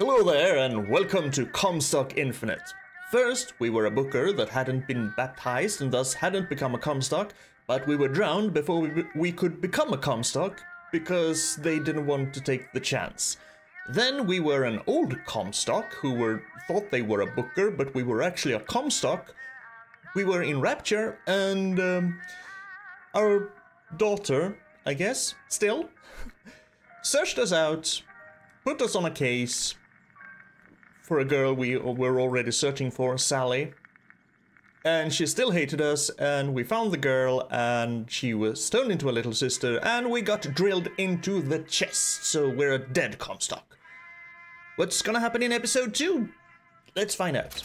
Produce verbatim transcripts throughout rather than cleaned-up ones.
Hello there and welcome to Comstock Infinite. First, we were a Booker that hadn't been baptized and thus hadn't become a Comstock, but we were drowned before we, be we could become a Comstock because they didn't want to take the chance. Then we were an old Comstock who were thought they were a Booker, but we were actually a Comstock. We were in Rapture and um, our daughter, I guess, still, searched us out, put us on a case, for a girl we were already searching for, Sally. And she still hated us, and we found the girl, and she was turned into a little sister, and we got drilled into the chest, so we're a dead Comstock. What's gonna happen in episode two? Let's find out.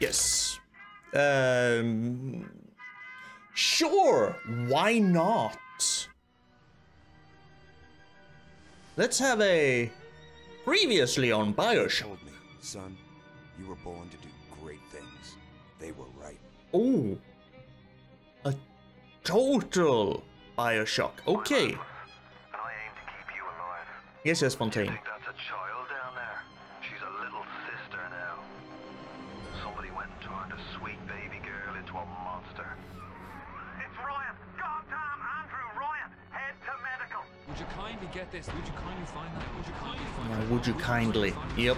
Yes. Um... Sure, why not? Let's have a... Previously on Bioshock. Told me, son, you were born to do great things. They were right. Oh, a total Bioshock. Okay. Remember, I aim to keep you alive. Yes, yes, Fontaine. You think that's a child down there? She's a little sister now. Somebody went and turned a sweet baby girl into a monster. It's Ryan. Goddamn Andrew Ryan. Head to medical. Would you kindly get this? Would you kindly find that? Would you kindly find that? Would you kindly? Yep.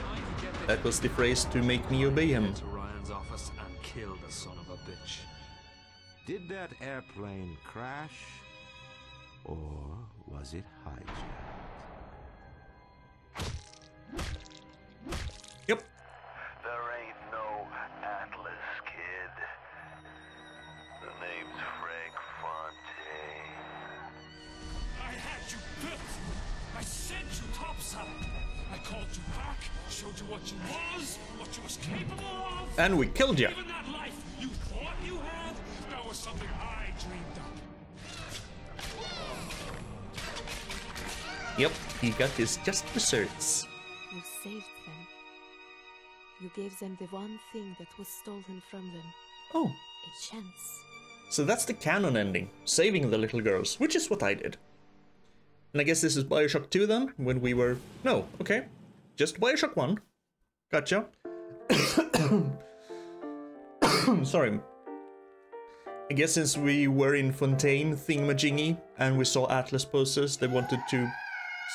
That was the phrase to make me obey him. Into Ryan's office and kill the son of a bitch. Did that airplane crash, or was it hijacked? Yep. There ain't no Atlas, kid. The name's Frank Fontaine. I had you built. I sent you topside. I called you back, showed you what you was, what you was capable of. And we killed you. Even that life you thought you had, that was something I dreamed of. Yep, he got his just desserts. You saved them. You gave them the one thing that was stolen from them. Oh. A chance. So that's the canon ending, saving the little girls, which is what I did. And I guess this is Bioshock two then, when we were... No, okay. Just Bioshock one. Gotcha. Sorry. I guess since we were in Fontaine thingamajiggy, and we saw Atlas posters, they wanted to...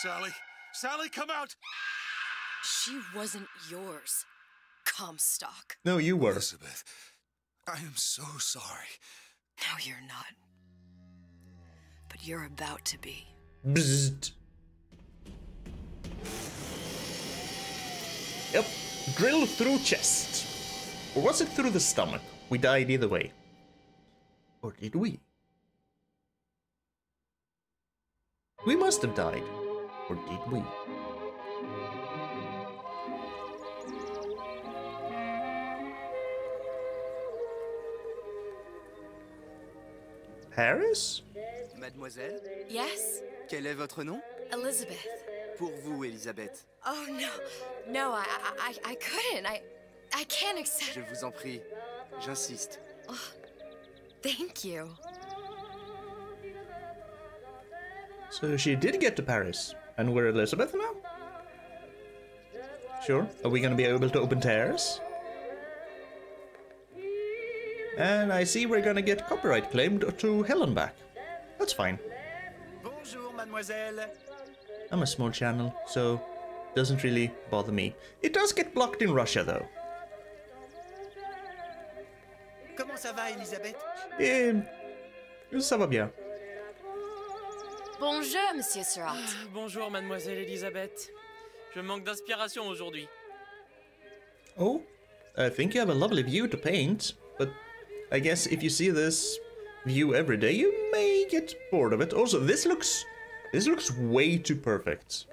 Sally! Sally, come out! She wasn't yours, Comstock. No, you were. Elizabeth, I am so sorry. No, you're not. But you're about to be. Bzzzt. Yep, drill through chest. Or was it through the stomach? We died either way. Or did we? We must have died. Or did we? Paris? Mademoiselle? Yes? Quel est votre nom? Elizabeth. Pour vous, Elizabeth. Oh no, no, I, I, I couldn't. I, I can't accept. Je vous en prie, j'insiste. Oh, thank you. So she did get to Paris, and we're Elizabeth now. Sure. Are we going to be able to open tears? And I see we're going to get copyright claimed to Helen back. That's fine. Bonjour, mademoiselle. I'm a small channel, so it doesn't really bother me. It does get blocked in Russia, though. Comment ça va, Elizabeth? Eh, ça va bien. Bonjour, Monsieur Surratt. Ah, bonjour, mademoiselle Elizabeth. Je manque d'inspiration aujourd'hui. Oh, I think you have a lovely view to paint, but I guess if you see this view every day, you may get bored of it. Also, this looks... This looks way too perfect.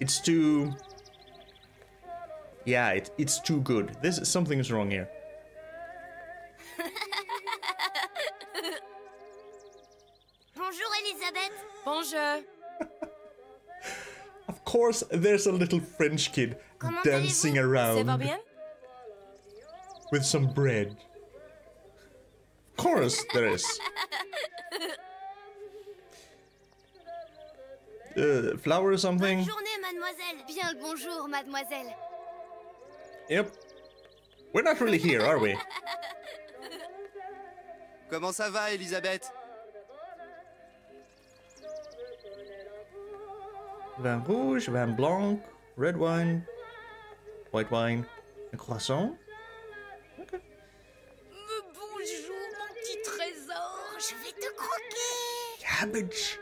It's too... Yeah, it, it's too good. This is... Something is wrong here. Bonjour, Elizabeth. Bonjour. Of course, there's a little French kid Comment dancing around with some bread. Of course there is. Uh, uh, flower or something? Bonne journée, mademoiselle. Bien le bonjour, mademoiselle. Yep. We're not really here, are we? Comment ça va, Elizabeth? Vin rouge, vin blanc, red wine, white wine, and croissant. Okay. Bonjour, mon petit trésor. Je vais te croquer. Cabbage.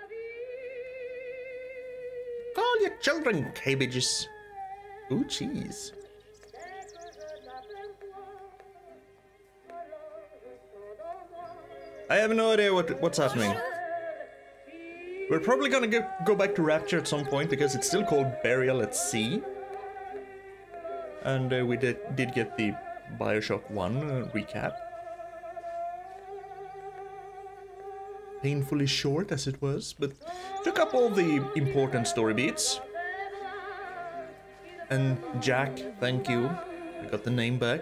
Call your children cabbages. Ooh, cheese. I have no idea what what's happening. We're probably gonna get, go back to Rapture at some point because it's still called Burial at Sea. And uh, we did, did get the Bioshock one uh, recap. Painfully short as it was, but took up all the important story beats. And Jack, thank you. I got the name back.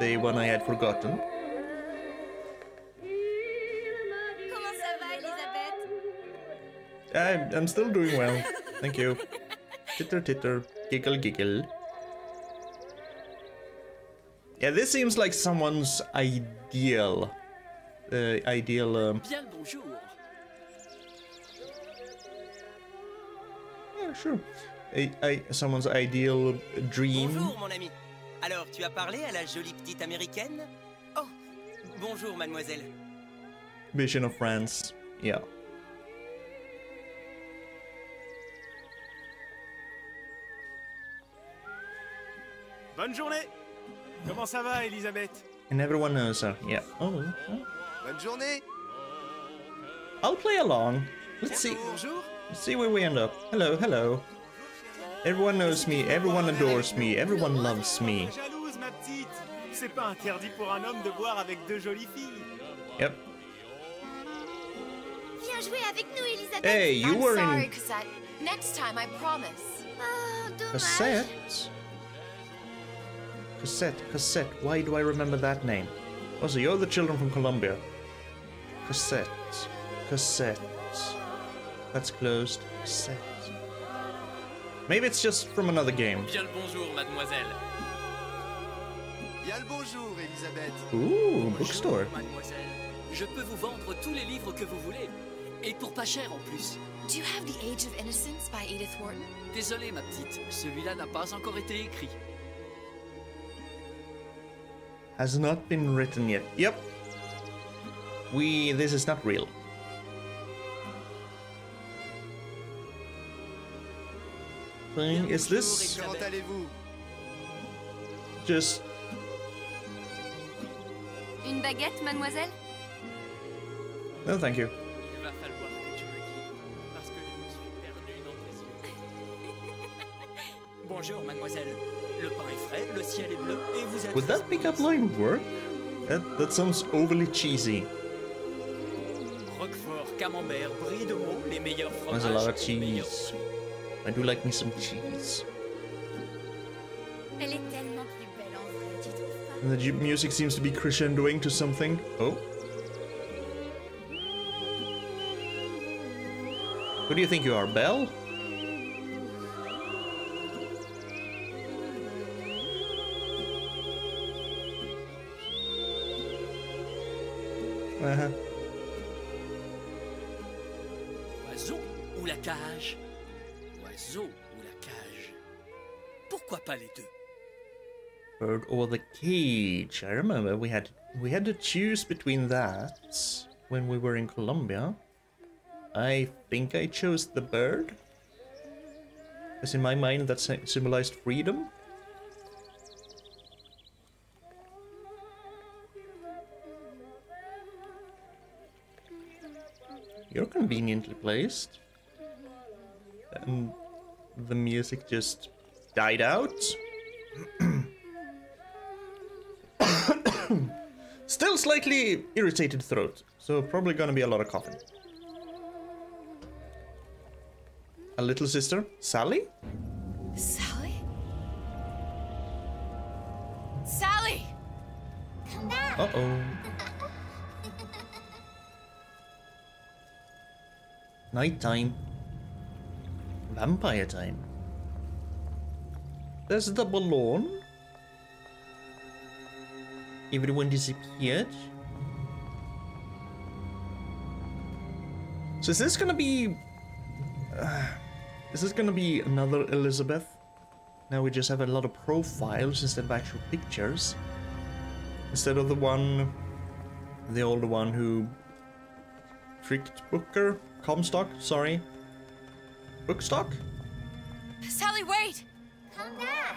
The one I had forgotten. I'm, I'm still doing well, thank you. Titter titter, giggle giggle. Yeah, this seems like someone's ideal, uh, ideal. Um... Yeah, sure. I, I, someone's ideal dream. Bonjour, mon ami. Alors, tu as parlé à la jolie petite américaine? Oh, bonjour, mademoiselle. Vision of France. Yeah. Bonne journée. Comment ça va, Elizabeth? And everyone knows her. Yeah. Oh. Bonne journée. I'll play along. Let's see. Bonjour. Let's see where we end up. Hello, hello. Everyone knows me. Everyone adores me. Everyone loves me. Jalouse, ma petite. C'est pas interdit pour un homme de boire avec deux jolies filles. Yep. Viens jouer avec nous, Elizabeth. Hey, you I'm were sorry, in. Cassette. Next time, I promise. Oh, dommage. Cassette, Cassette, why do I remember that name? Oh, so you're the children from Columbia. Cassette, Cassette. That's closed. Cassette. Maybe it's just from another game. Bien le bonjour, mademoiselle. Bien le bonjour, Elizabeth. Ooh, bookstore. Mademoiselle, je peux vous vendre tous les livres que vous voulez, et pour pas cher en plus. Do you have The Age of Innocence by Edith Wharton? Désolé, ma petite, celui-là n'a pas encore été écrit. Has not been written yet. Yep. We... this is not real. Thing is this... just... Une baguette, mademoiselle? No, thank you. Bonjour, mademoiselle. Would that pickup line work? That, that sounds overly cheesy. There's a lot of cheese. I do like me some cheese. And the music seems to be crescendoing to something. Oh. Who do you think you are, Belle? Uh-huh. Oiseau ou la cage? Oiseau ou la cage? Pourquoi pas les deux? Bird or the cage? I remember we had we had to choose between that when we were in Colombia. I think I chose the bird, because in my mind that symbolized freedom. You're conveniently placed. And the music just died out. Still slightly irritated throat, so probably gonna be a lot of coughing. A little sister, Sally? Sally? Sally! Come back! Uh-oh. Night time. Vampire time. There's the balloon. Everyone disappeared. So is this gonna be... Uh, is this gonna be another Elizabeth? Now we just have a lot of profiles instead of actual pictures. Instead of the one... the old one who... tricked Booker? Comstock, sorry. Bookstock? Sally, wait! Come back!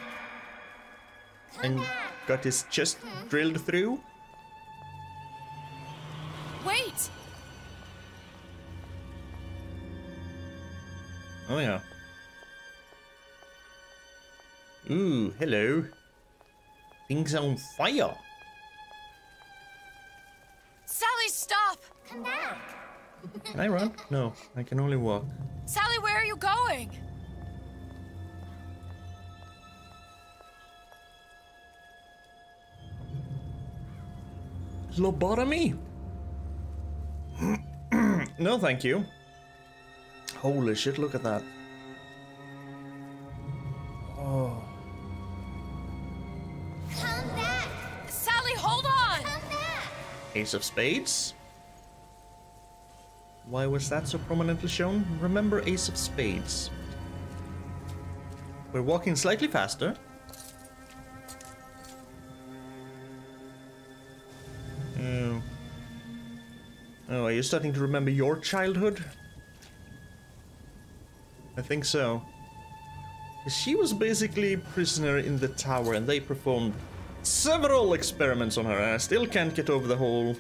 Come and back. Got his chest hmm. drilled through. Wait! Oh yeah. Ooh, hello. Things on fire. Sally, stop! Come back! Can I run? No, I can only walk. Sally, where are you going? Lobotomy? No, thank you. Holy shit, look at that. Oh. Come back! Sally, hold on! Come back! Ace of Spades? Why was that so prominently shown? Remember Ace of Spades. We're walking slightly faster. Oh. Oh, are you starting to remember your childhood? I think so. She was basically a prisoner in the tower and they performed several experiments on her. I still can't get over the whole...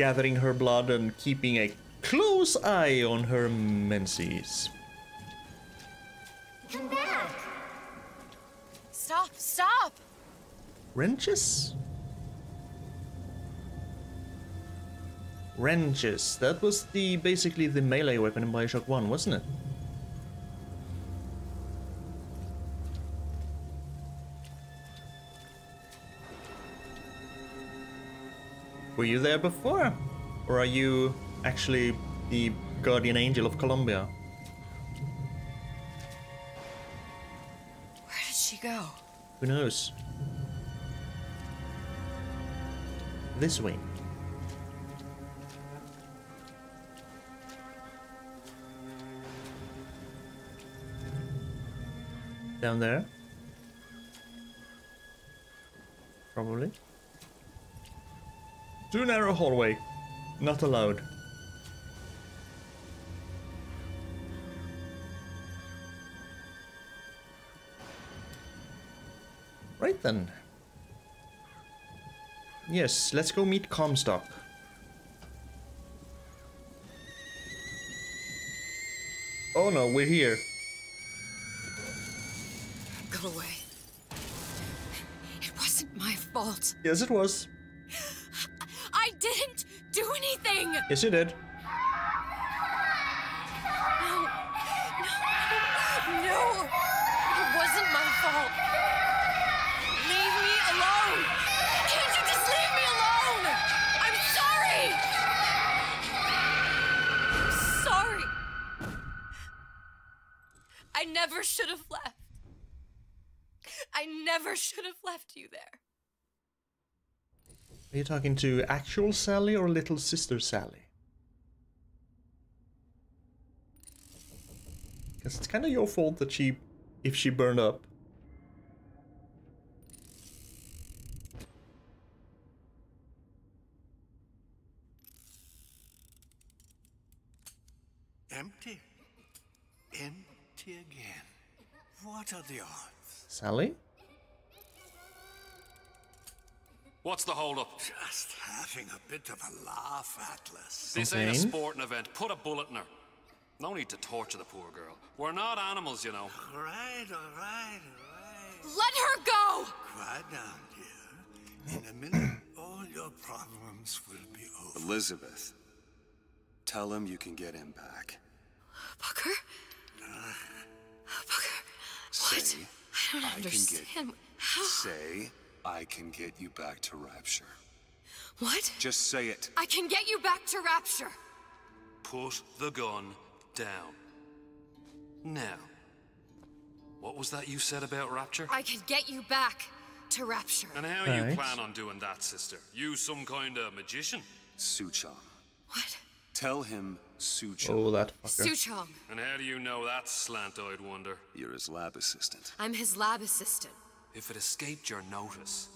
gathering her blood and keeping a close eye on her menses. Come back! Stop, stop! Wrenches? Wrenches. That was the basically the melee weapon in Bioshock one, wasn't it? Were you there before? Or are you actually the guardian angel of Columbia? Where did she go? Who knows? This way. Down there? Probably. Too narrow hallway. Not allowed. Right then. Yes, let's go meet Comstock. Oh no, we're here. Go away. It wasn't my fault. Yes, it was. Yes, you did. No. No. No. It wasn't my fault. Leave me alone. Can't you just leave me alone? I'm sorry. I'm sorry. I never should have left. I never should have left you there. Are you talking to actual Sally or Little Sister Sally? Because it's kind of your fault that she, if she burned up. Empty. Empty again. What are the odds? Sally? What's the hold-up? Just having a bit of a laugh, Atlas. This ain't a sporting event. Put a bullet in her. No need to torture the poor girl. We're not animals, you know. All right, all right, all right. Let her go! Quiet down, dear. In a minute, all your problems will be over. Elizabeth, tell him you can get him back. Booker? Uh, Booker, what? Say, I don't I understand. Can get, How? Say... I can get you back to Rapture. What? Just say it. I can get you back to Rapture. Put the gun down. Now, what was that you said about Rapture? I can get you back to Rapture. And how do you plan on doing that, sister? You some kind of magician? Suchong. What? Tell him Suchong. Oh, that fucker. Suchong. And how do you know that slant-eyed wonder? You're his lab assistant. I'm his lab assistant. If it escaped your notice,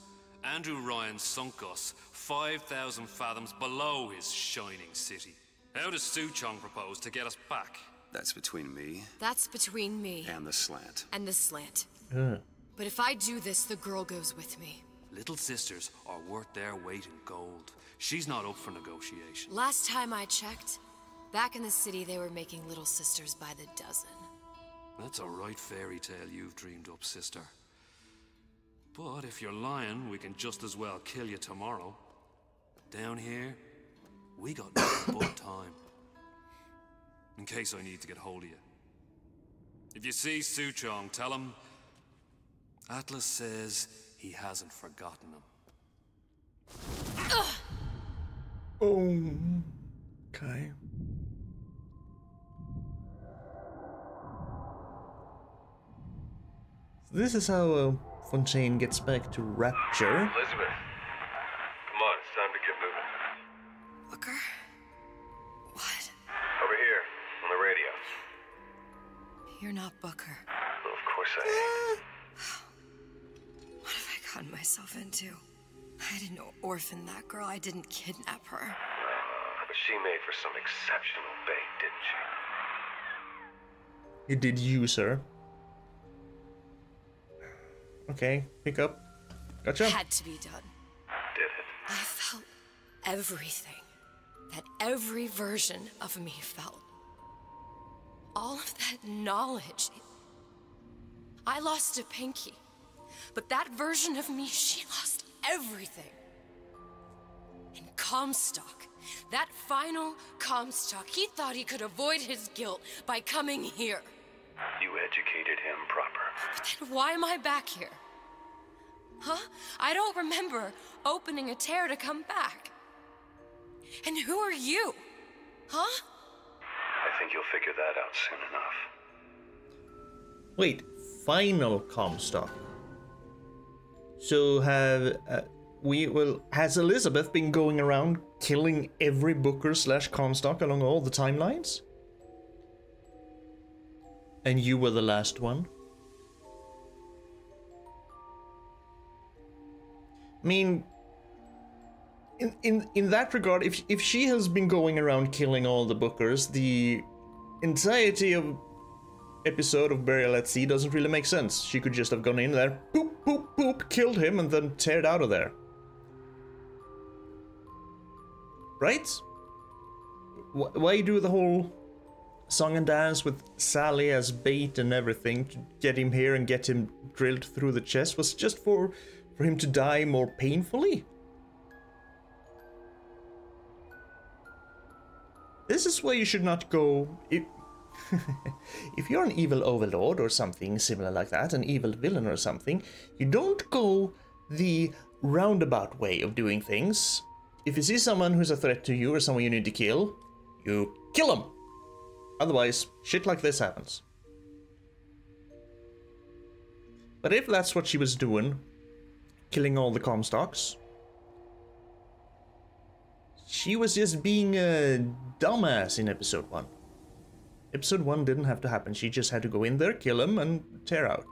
Andrew Ryan sunk us five thousand fathoms below his shining city. How does Suchong propose to get us back? That's between me. That's between me. And the slant. And the slant. Uh. But if I do this, the girl goes with me. Little sisters are worth their weight in gold. She's not up for negotiation. Last time I checked, back in the city, they were making little sisters by the dozen. That's a right fairy tale you've dreamed up, sister. But if you're lying, we can just as well kill you tomorrow. Down here, we got nothing but time. In case I need to get hold of you. If you see Suchong, tell him Atlas says he hasn't forgotten him. Oh, okay. So this is how uh, Fontaine gets back to Rapture. Elizabeth, come on, it's time to get moving. Booker? What? Over here, on the radio. You're not Booker. Well, of course I am. What have I gotten myself into? I didn't orphan that girl. I didn't kidnap her. Uh, but she made for some exceptional bait, didn't she? You did use her. Okay, pick up. Gotcha. It had to be done. Did it? I felt everything that every version of me felt. All of that knowledge. I lost a pinky. But that version of me, she lost everything. And Comstock, that final Comstock, he thought he could avoid his guilt by coming here. You educated him proper. But then why am I back here? Huh? I don't remember opening a tear to come back. And who are you? Huh? I think you'll figure that out soon enough. Wait, final Comstock. So have uh, we will has Elizabeth been going around killing every Booker slash Comstock along all the timelines? And you were the last one. I mean, in in in that regard, if if she has been going around killing all the Bookers, the entirety of episode of Burial at Sea doesn't really make sense. She could just have gone in there, boop, boop, boop, killed him, and then teared out of there. Right? Why do the whole song and dance with Sally as bait and everything to get him here and get him drilled through the chest? Was just for, for him to die more painfully? This is where you should not go. It, if you're an evil overlord or something similar like that, an evil villain or something, you don't go the roundabout way of doing things. If you see someone who's a threat to you or someone you need to kill, you kill them. Otherwise, shit like this happens. But if that's what she was doing, killing all the Comstocks, she was just being a dumbass in episode one. Episode one didn't have to happen. She just had to go in there, kill him, and tear out.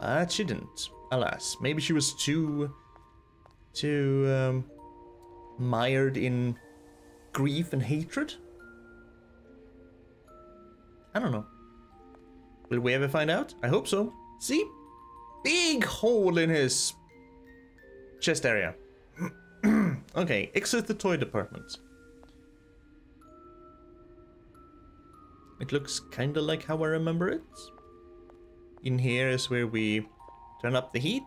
But she didn't. Alas. Maybe she was too... too... Um, mired in grief and hatred? I don't know. Will we ever find out? I hope so. See? Big hole in his... chest area. Okay, exit the toy department. It looks kinda like how I remember it. In here is where we turn up the heat.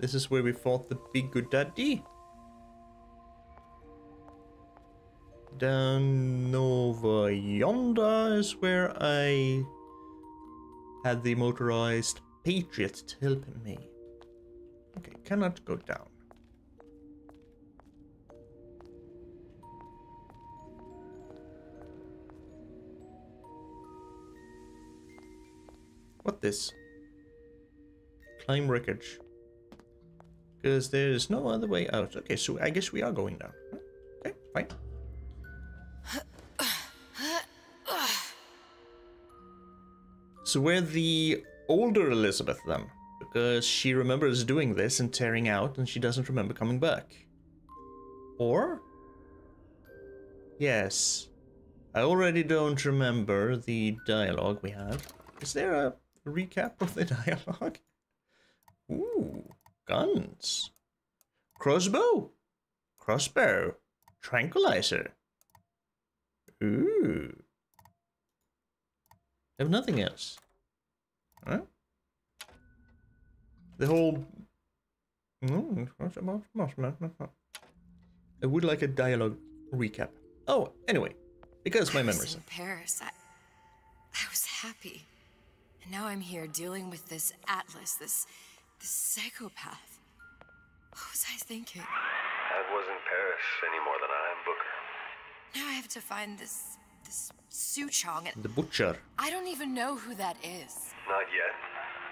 This is where we fought the big good daddy. Down over yonder is where I had the motorized Patriot helping me. Okay, cannot go down. What this? Climb wreckage. Because there's no other way out. Okay, so I guess we are going down. Okay, fine. So we're the older Elizabeth then. Because she remembers doing this and tearing out, and she doesn't remember coming back. Or? Yes. I already don't remember the dialogue we had. Is there a recap of the dialogue? Ooh. Guns. Crossbow. Crossbow. Tranquilizer. Ooh. I have nothing else. Huh? The whole... I would like a dialogue recap. Oh, anyway. Because my memories. I was in Paris. I, I was happy. And now I'm here dealing with this Atlas, this, this psychopath. What was I thinking? I wasn't Paris any more than I am Booker. Now I have to find this, this Suchong. The butcher. I don't even know who that is. Not yet.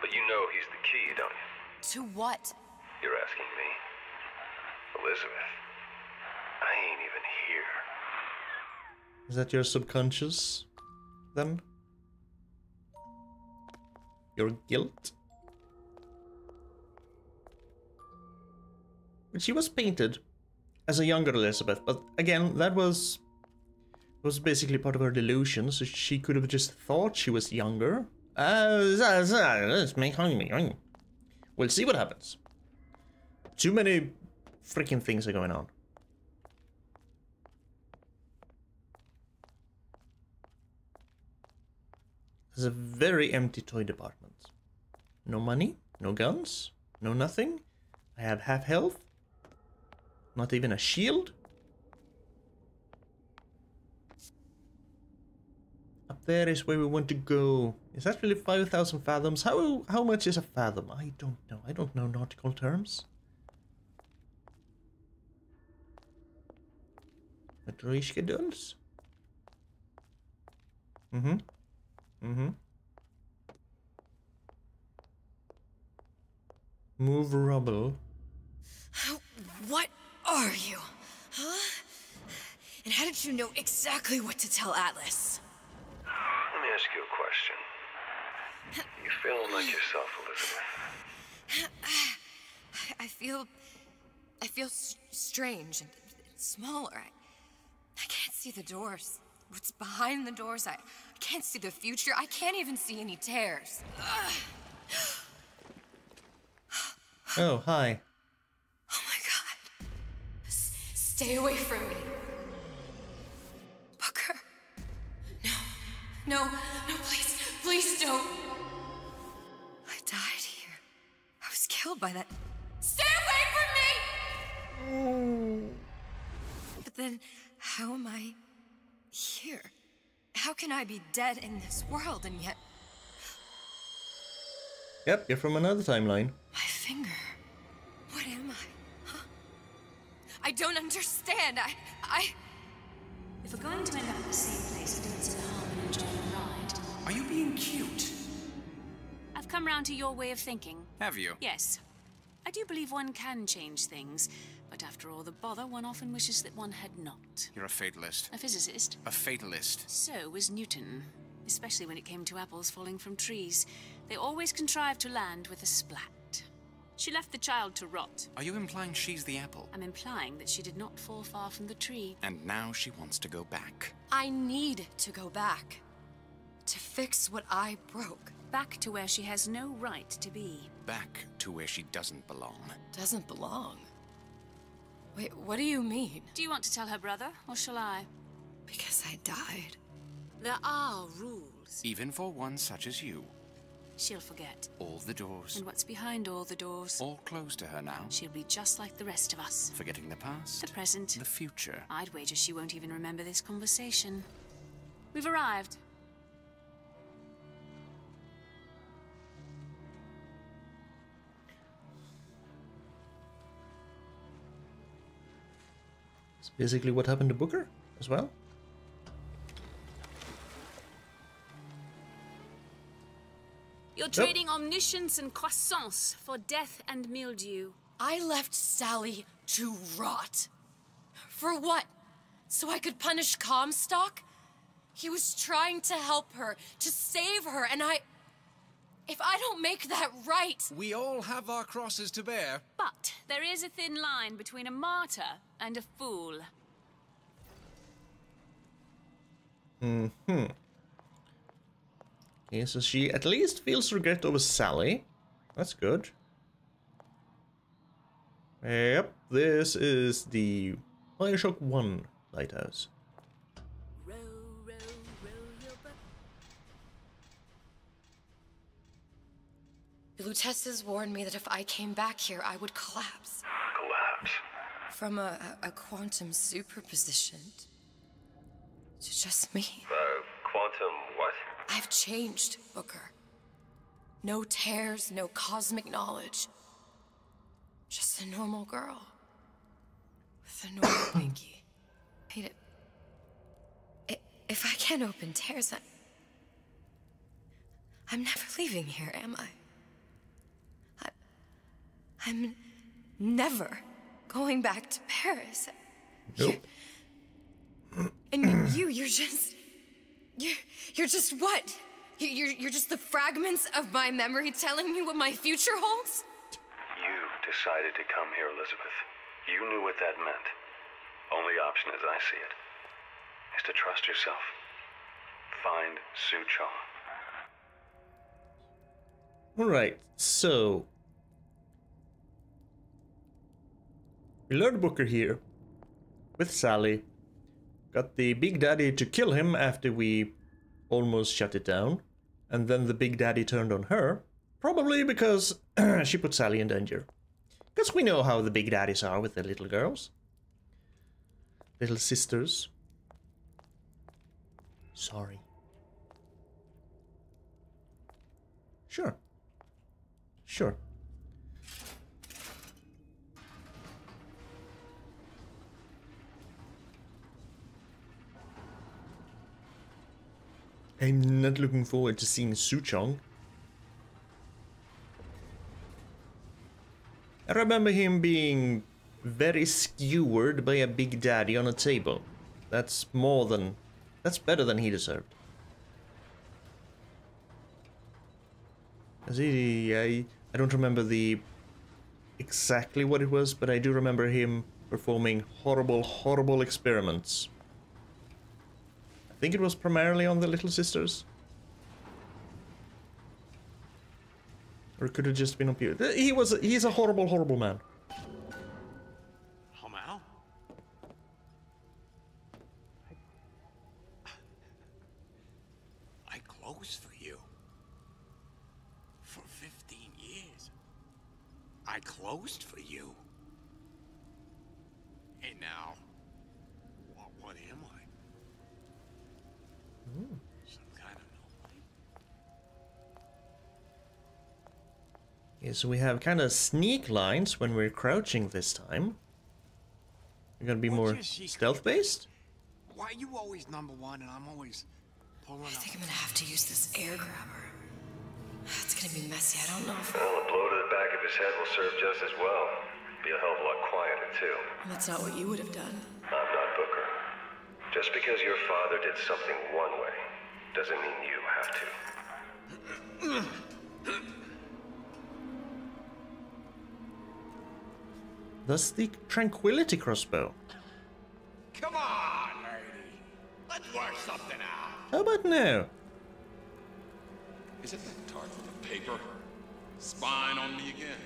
But you know he's the key, don't you? To what? You're asking me. Elizabeth, I ain't even here. Is that your subconscious, then? Your guilt? She was painted as a younger Elizabeth, but again, that was... was basically part of her delusion, so she could have just thought she was younger. Uh, we'll see what happens. Too many freaking things are going on. There's a very empty toy department. No money, no guns, no nothing. I have half health. Not even a shield. There is where we want to go. Is that really five thousand fathoms? How how much is a fathom? I don't know. I don't know nautical terms. Matryoshka dolls? Mm-hmm. Mm-hmm. Move rubble. What are you? Huh? And how did you know exactly what to tell Atlas? Ask you a question. You feeling like yourself, Elizabeth? I, I feel, I feel s strange and, and smaller. I, I can't see the doors. What's behind the doors? I, I can't see the future. I can't even see any tears. Oh, hi. Oh my God! S stay away from me. No, no, please, please don't. I died here. I was killed by that. Stay away from me! Mm. But then, how am I here? How can I be dead in this world and yet... Yep, you're from another timeline. My finger. What am I? Huh? I don't understand. I... I... If we're going to end up in the same place, it doesn't sound... Are you being cute? I've come round to your way of thinking. Have you? Yes. I do believe one can change things, but after all the bother, one often wishes that one had not. You're a fatalist. A physicist. A fatalist. So was Newton, especially when it came to apples falling from trees. They always contrived to land with a splat. She left the child to rot. Are you implying she's the apple? I'm implying that she did not fall far from the tree. And now she wants to go back. I need to go back. To fix what I broke. Back to where she has no right to be. Back to where she doesn't belong. Doesn't belong? Wait, what do you mean? Do you want to tell her brother, or shall I? Because I died. There are rules. Even for one such as you. She'll forget. All the doors. And what's behind all the doors. All closed to her now. She'll be just like the rest of us. Forgetting the past. The present. The future. I'd wager she won't even remember this conversation. We've arrived. Basically what happened to Booker as well. You're trading nope. omniscience and croissance for death and mildew. I left Sally to rot. For what? So I could punish Comstock? He was trying to help her, to save her, and I... If I don't make that right... We all have our crosses to bear. But there is a thin line between a martyr and a fool. Mm-hmm. Okay, so she at least feels regret over Sally. That's good. Yep, this is the Bioshock one lighthouse. Lutece's warned me that if I came back here, I would collapse. Collapse? From a, a, a quantum superposition to just me. Uh, quantum what? I've changed, Booker. No tears, no cosmic knowledge. Just a normal girl. With a normal pinky. Hate it. it. If I can't open tears, I, I'm never leaving here, am I? I'm never going back to Paris. Nope. And you, you're just, you're, you're just what? You're, you're just the fragments of my memory telling me what my future holds? You decided to come here, Elizabeth. You knew what that meant. Only option, as I see it, is to trust yourself. Find Suchong. All right, so... we learned Booker here, with Sally, got the Big Daddy to kill him after we almost shut it down, and then the Big Daddy turned on her, probably because she put Sally in danger. Because we know how the Big Daddies are with their little girls. Little sisters. Sorry. Sure. Sure. I'm not looking forward to seeing Suchong. I remember him being very skewered by a Big Daddy on a table. That's more than... that's better than he deserved. See, I, I don't remember the... exactly what it was, but I do remember him performing horrible, horrible experiments. I think it was primarily on the Little Sisters. Or it could have just been on Peter. He was, he's a horrible, horrible man. Oh, man. I, I closed for you. For fifteen years. I closed for you. And now, what, what am I? Ooh. Some kind of nobody. Yeah, so we have kind of sneak lines when we're crouching this time. We're gonna be more stealth-based? Why are you always number one and I'm always pulling up? I think I'm gonna have to use this air grabber. It's gonna be messy, I don't know if... Well, a blow to the back of his head will serve just as well. Be a hell of a lot quieter, too. And that's not what you would have done. I'm not Booker. Just because your father did something one way, doesn't mean you have to. That's the Tranquility crossbow. Come on, lady. Let's work something out. How about now? Is it that tart with the paper? Spying on me again.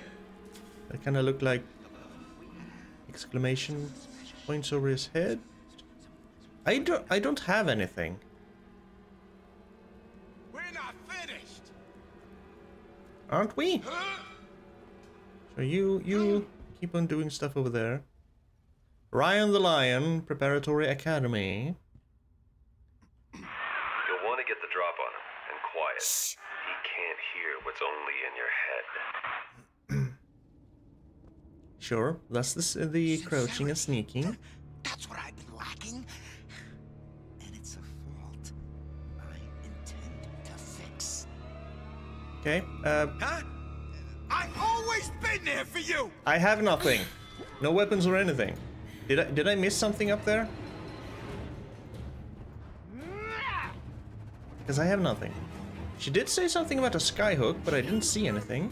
That kind of looked like exclamation points over his head. I don't, I don't have anything. We're not finished. Aren't we? Huh? So you, you keep on doing stuff over there. Ryan the Lion Preparatory Academy. You'll want to get the drop on him and quiet. Shh. He can't hear what's only in your head. Sure, that's the, the crouching and sneaking. That's what I've been lacking. Okay. Uh, huh? I've always been there for you. I have nothing. No weapons or anything. Did I did I miss something up there? Because I have nothing. She did say something about a skyhook, but I didn't see anything.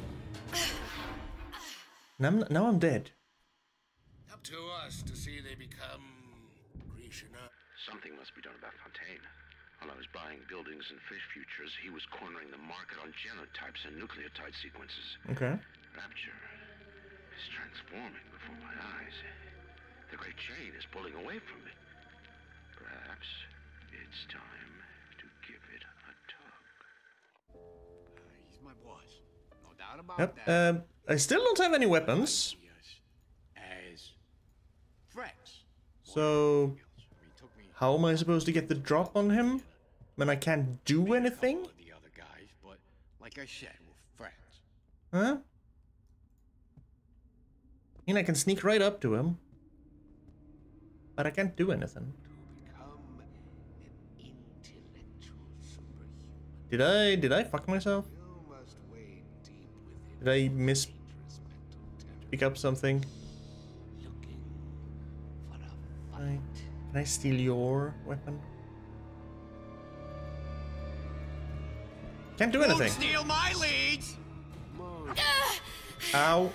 Now I'm, now I'm dead. Up to us to see they become Grecianer. Something must be done about Fontaine. While I was buying buildings and fish futures, he was cornering the market on genotypes and nucleotide sequences. Okay. Rapture is transforming before my eyes. The great chain is pulling away from me. Perhaps it's time to give it a tug. Uh, he's my boss. No doubt about yep. that. Um, I still don't have any weapons. As threats. So how am I supposed to get the drop on him when I can't do anything? The other guys, but like I said, we're friends. Huh? And I can sneak right up to him, but I can't do anything. Did I? Did I fuck myself? Did I miss? Pick up something. Can I steal your weapon? Can't do anything. Don't steal my leads. Ow!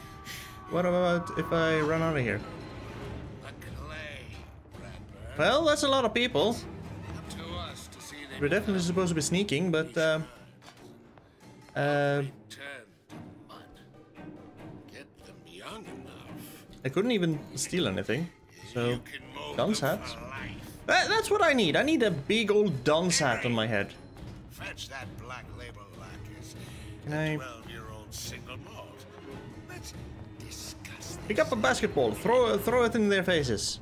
What about if I run out of here? Well, that's a lot of people. We're definitely supposed to be sneaking, but uh, uh, I couldn't even steal anything. So, dunce hat. That, that's what I need. I need a big old dunce hat on my head. Fetch that black label lacquers. Can I twelve-year-old single malt? Let's discuss. Pick up a basketball. Throw, throw it in their faces.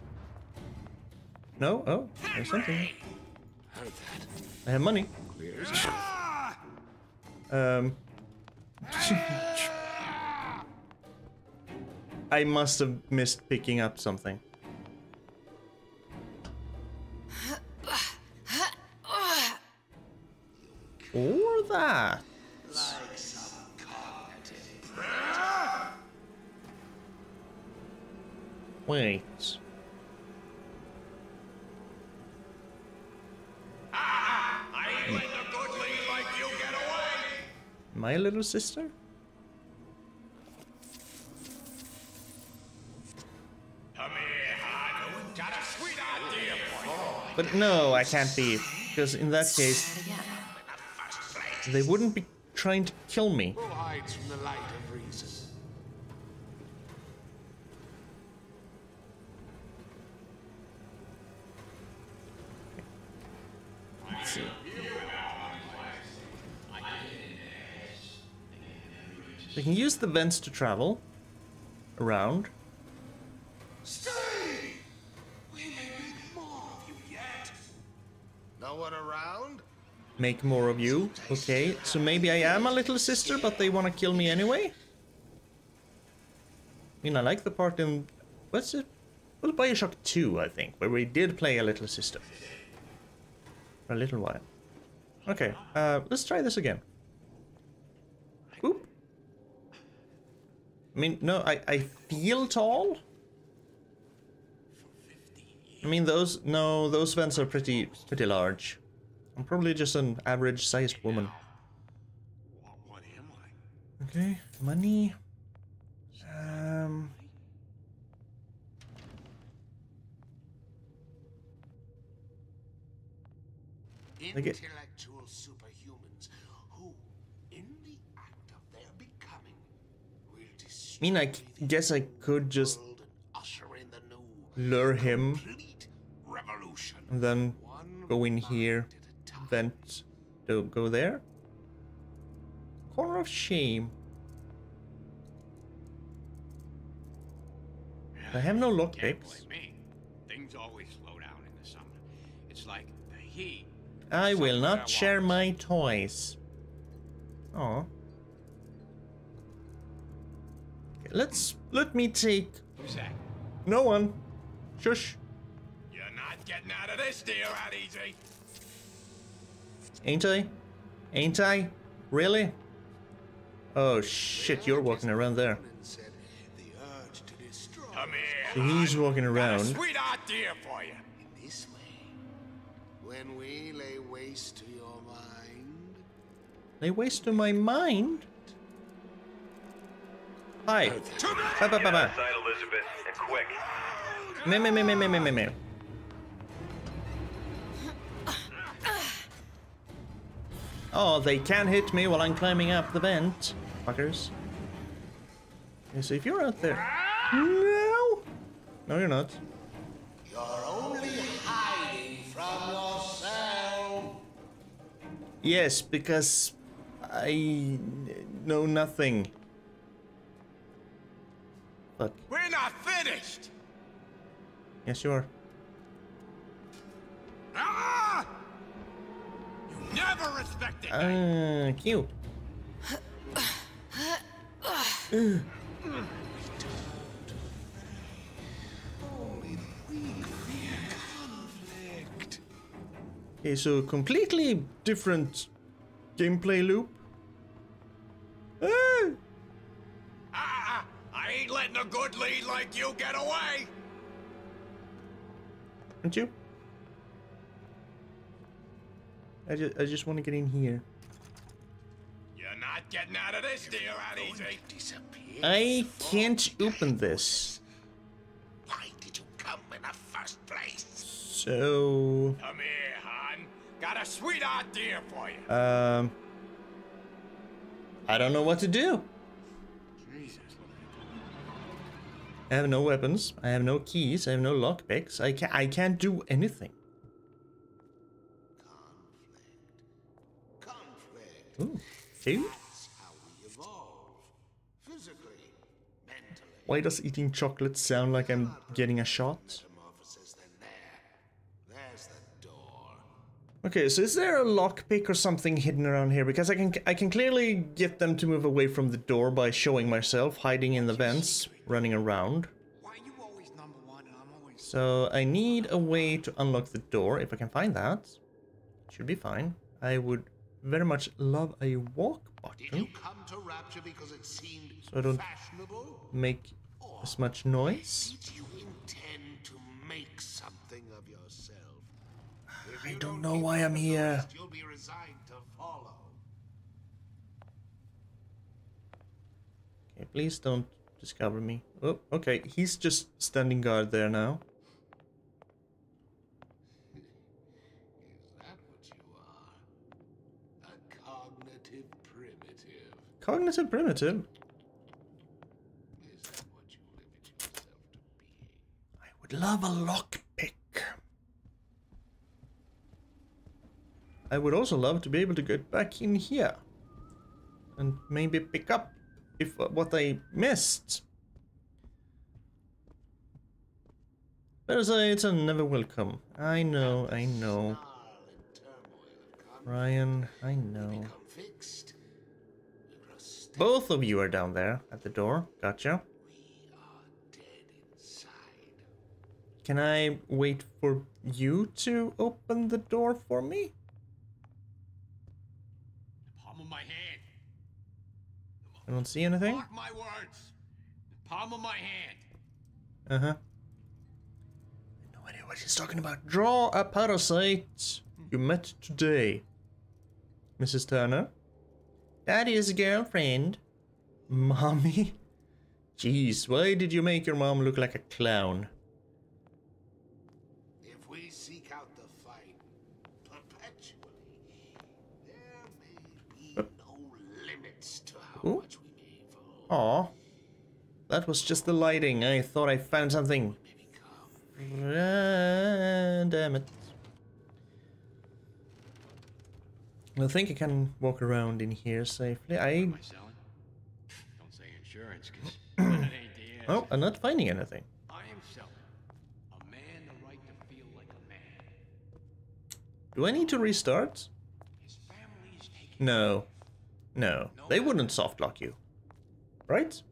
No? Oh, there's something. I have money. Um. I must have missed picking up something. Or that. Wait. My little sister? But no, I can't be, because in that case, they wouldn't be trying to kill me. Who hides from the light of reason? Let's see. They can use the vents to travel around. Make more of you. Okay, so maybe I am a little sister, but they want to kill me anyway? I mean, I like the part in... What's it? Well, Bioshock two, I think, where we did play a little sister. For a little while. Okay, uh, let's try this again. Oop. I mean, no, I, I feel tall? I mean, those... No, those vents are pretty, pretty large. I'm probably just an average-sized woman. Okay, money. Um. Intellectual superhumans who, in the act of their becoming, will destroy. I mean, I guess I could just lure him, and then go in here. Vent. Don't go there. Corner of shame. I have no lockpicks. Things always slow down in the summer. It's like the heat. I will not share my toys. Oh. Okay, let's let me take. Who's that? No one. Shush. You're not getting out of this deal out easy. Ain't I? Ain't I? Really? Oh shit, you're walking around there. So he's walking around. Sweet idea for you. In this way, when we lay waste to your mind. Lay waste to my mind? Hi. Ba ba ba ba. Elizabeth, and quick. Me me me me me me me. Oh, they can hit me while I'm climbing up the vent, fuckers. Okay, so if you're out there, no, no, you're not. You're only hiding from yourself. Yes, because I know nothing. Look. We're not finished. Yes, you are. Ah! You never respected me. Uh, cute. uh. Okay, so completely different gameplay loop. Ah! Ah, I ain't letting a good lead like you get away. Aren't you? I just, I just want to get in here. You're not getting out of this deal out easy. I can't open this. Why did you come in the first place? So. Come here, hon. Got a sweet idea for you. Um. I don't know what to do. Jesus. I have no weapons. I have no keys. I have no lockpicks. I can't. I can't do anything. Ooh, food? Why does eating chocolate sound like I'm getting a shot? Okay, so is there a lockpick or something hidden around here? Because I can I can clearly get them to move away from the door by showing myself, hiding in the vents, running around. So I need a way to unlock the door, if I can find that. Should be fine. I would very much love a walk button. Did you come to Rapture because it seemed so I don't make as much noise? Did you intend to make something of yourself? I don't, don't know why I'm here. You'll be resigned to follow. Okay, please don't discover me. Oh, okay, he's just standing guard there now. Cognitive primitive? Is that what you limit yourself to being? I would love a lockpick. I would also love to be able to get back in here. And maybe pick up if uh, what I missed. Parasites are never welcome. I know, I know. Ryan, I know. Both of you are down there at the door. Gotcha. We are dead inside. Can I wait for you to open the door for me? The palm of my hand. I don't see anything. Mark my words. The palm of my hand. Uh huh. No idea what she's talking about. Draw a parasite you met today, Missus Turner. Daddy's girlfriend. Mommy? Jeez, why did you make your mom look like a clown? If we seek out the fight perpetually, there may be no limits to how Ooh. much we may evolve. Aw. That was just the lighting. I thought I found something. Ah, damn it. I think I can walk around in here safely. I don't say insurance because oh, I'm not finding anything. I am selling a man the right to feel like a man. Do I need to restart? His family is taking no. No. No. They wouldn't softlock you. Right?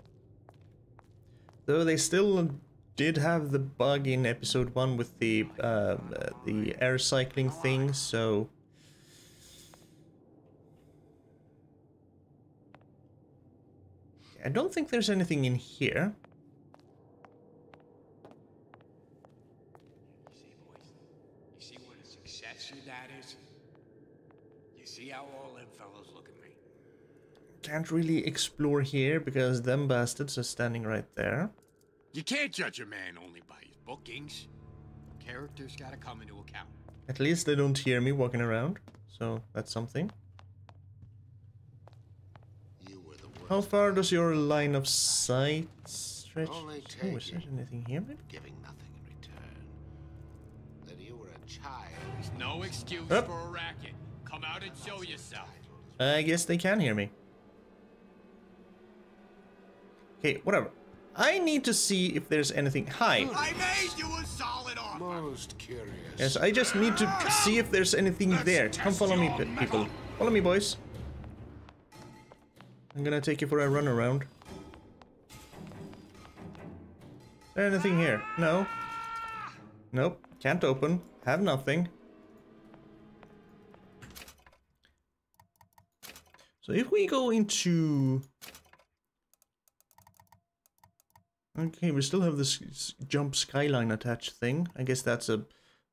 Though they still did have the bug in episode one with the uh, uh, the air cycling thing, so I don't think there's anything in here. You see, boys, you see what a success your dad is? You see how all them fellows look at me? Can't really explore here because them bastards are standing right there. You can't judge a man only by his bookings. Character's gotta come into account. At least they don't hear me walking around, so that's something. How far does your line of sight stretch? Only take oh, is there anything here, maybe? Giving nothing in return. That you were a child. There's no excuse oh. for a racket. Come out and show yourself. I guess they can hear me. Okay, whatever. I need to see if there's anything. Hi. I made you a solid offer. Most curious. Yes, I just need to Come. see if there's anything Let's there. Come follow me, metal. people. Follow me, boys. I'm gonna take you for a run around. Is there anything here? No. Nope. Can't open. Have nothing. So if we go into... Okay, we still have this jump skyline attached thing. I guess that's a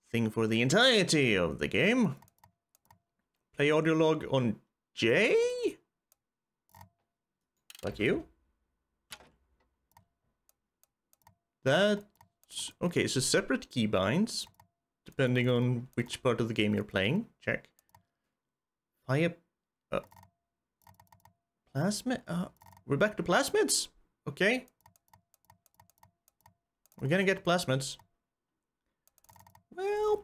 thing for the entirety of the game. Play audio log on J? Like you? That... Okay, so separate keybinds, depending on which part of the game you're playing. Check. Fire... Uh, plasmid... Uh, we're back to plasmids? Okay. We're gonna get plasmids. Well...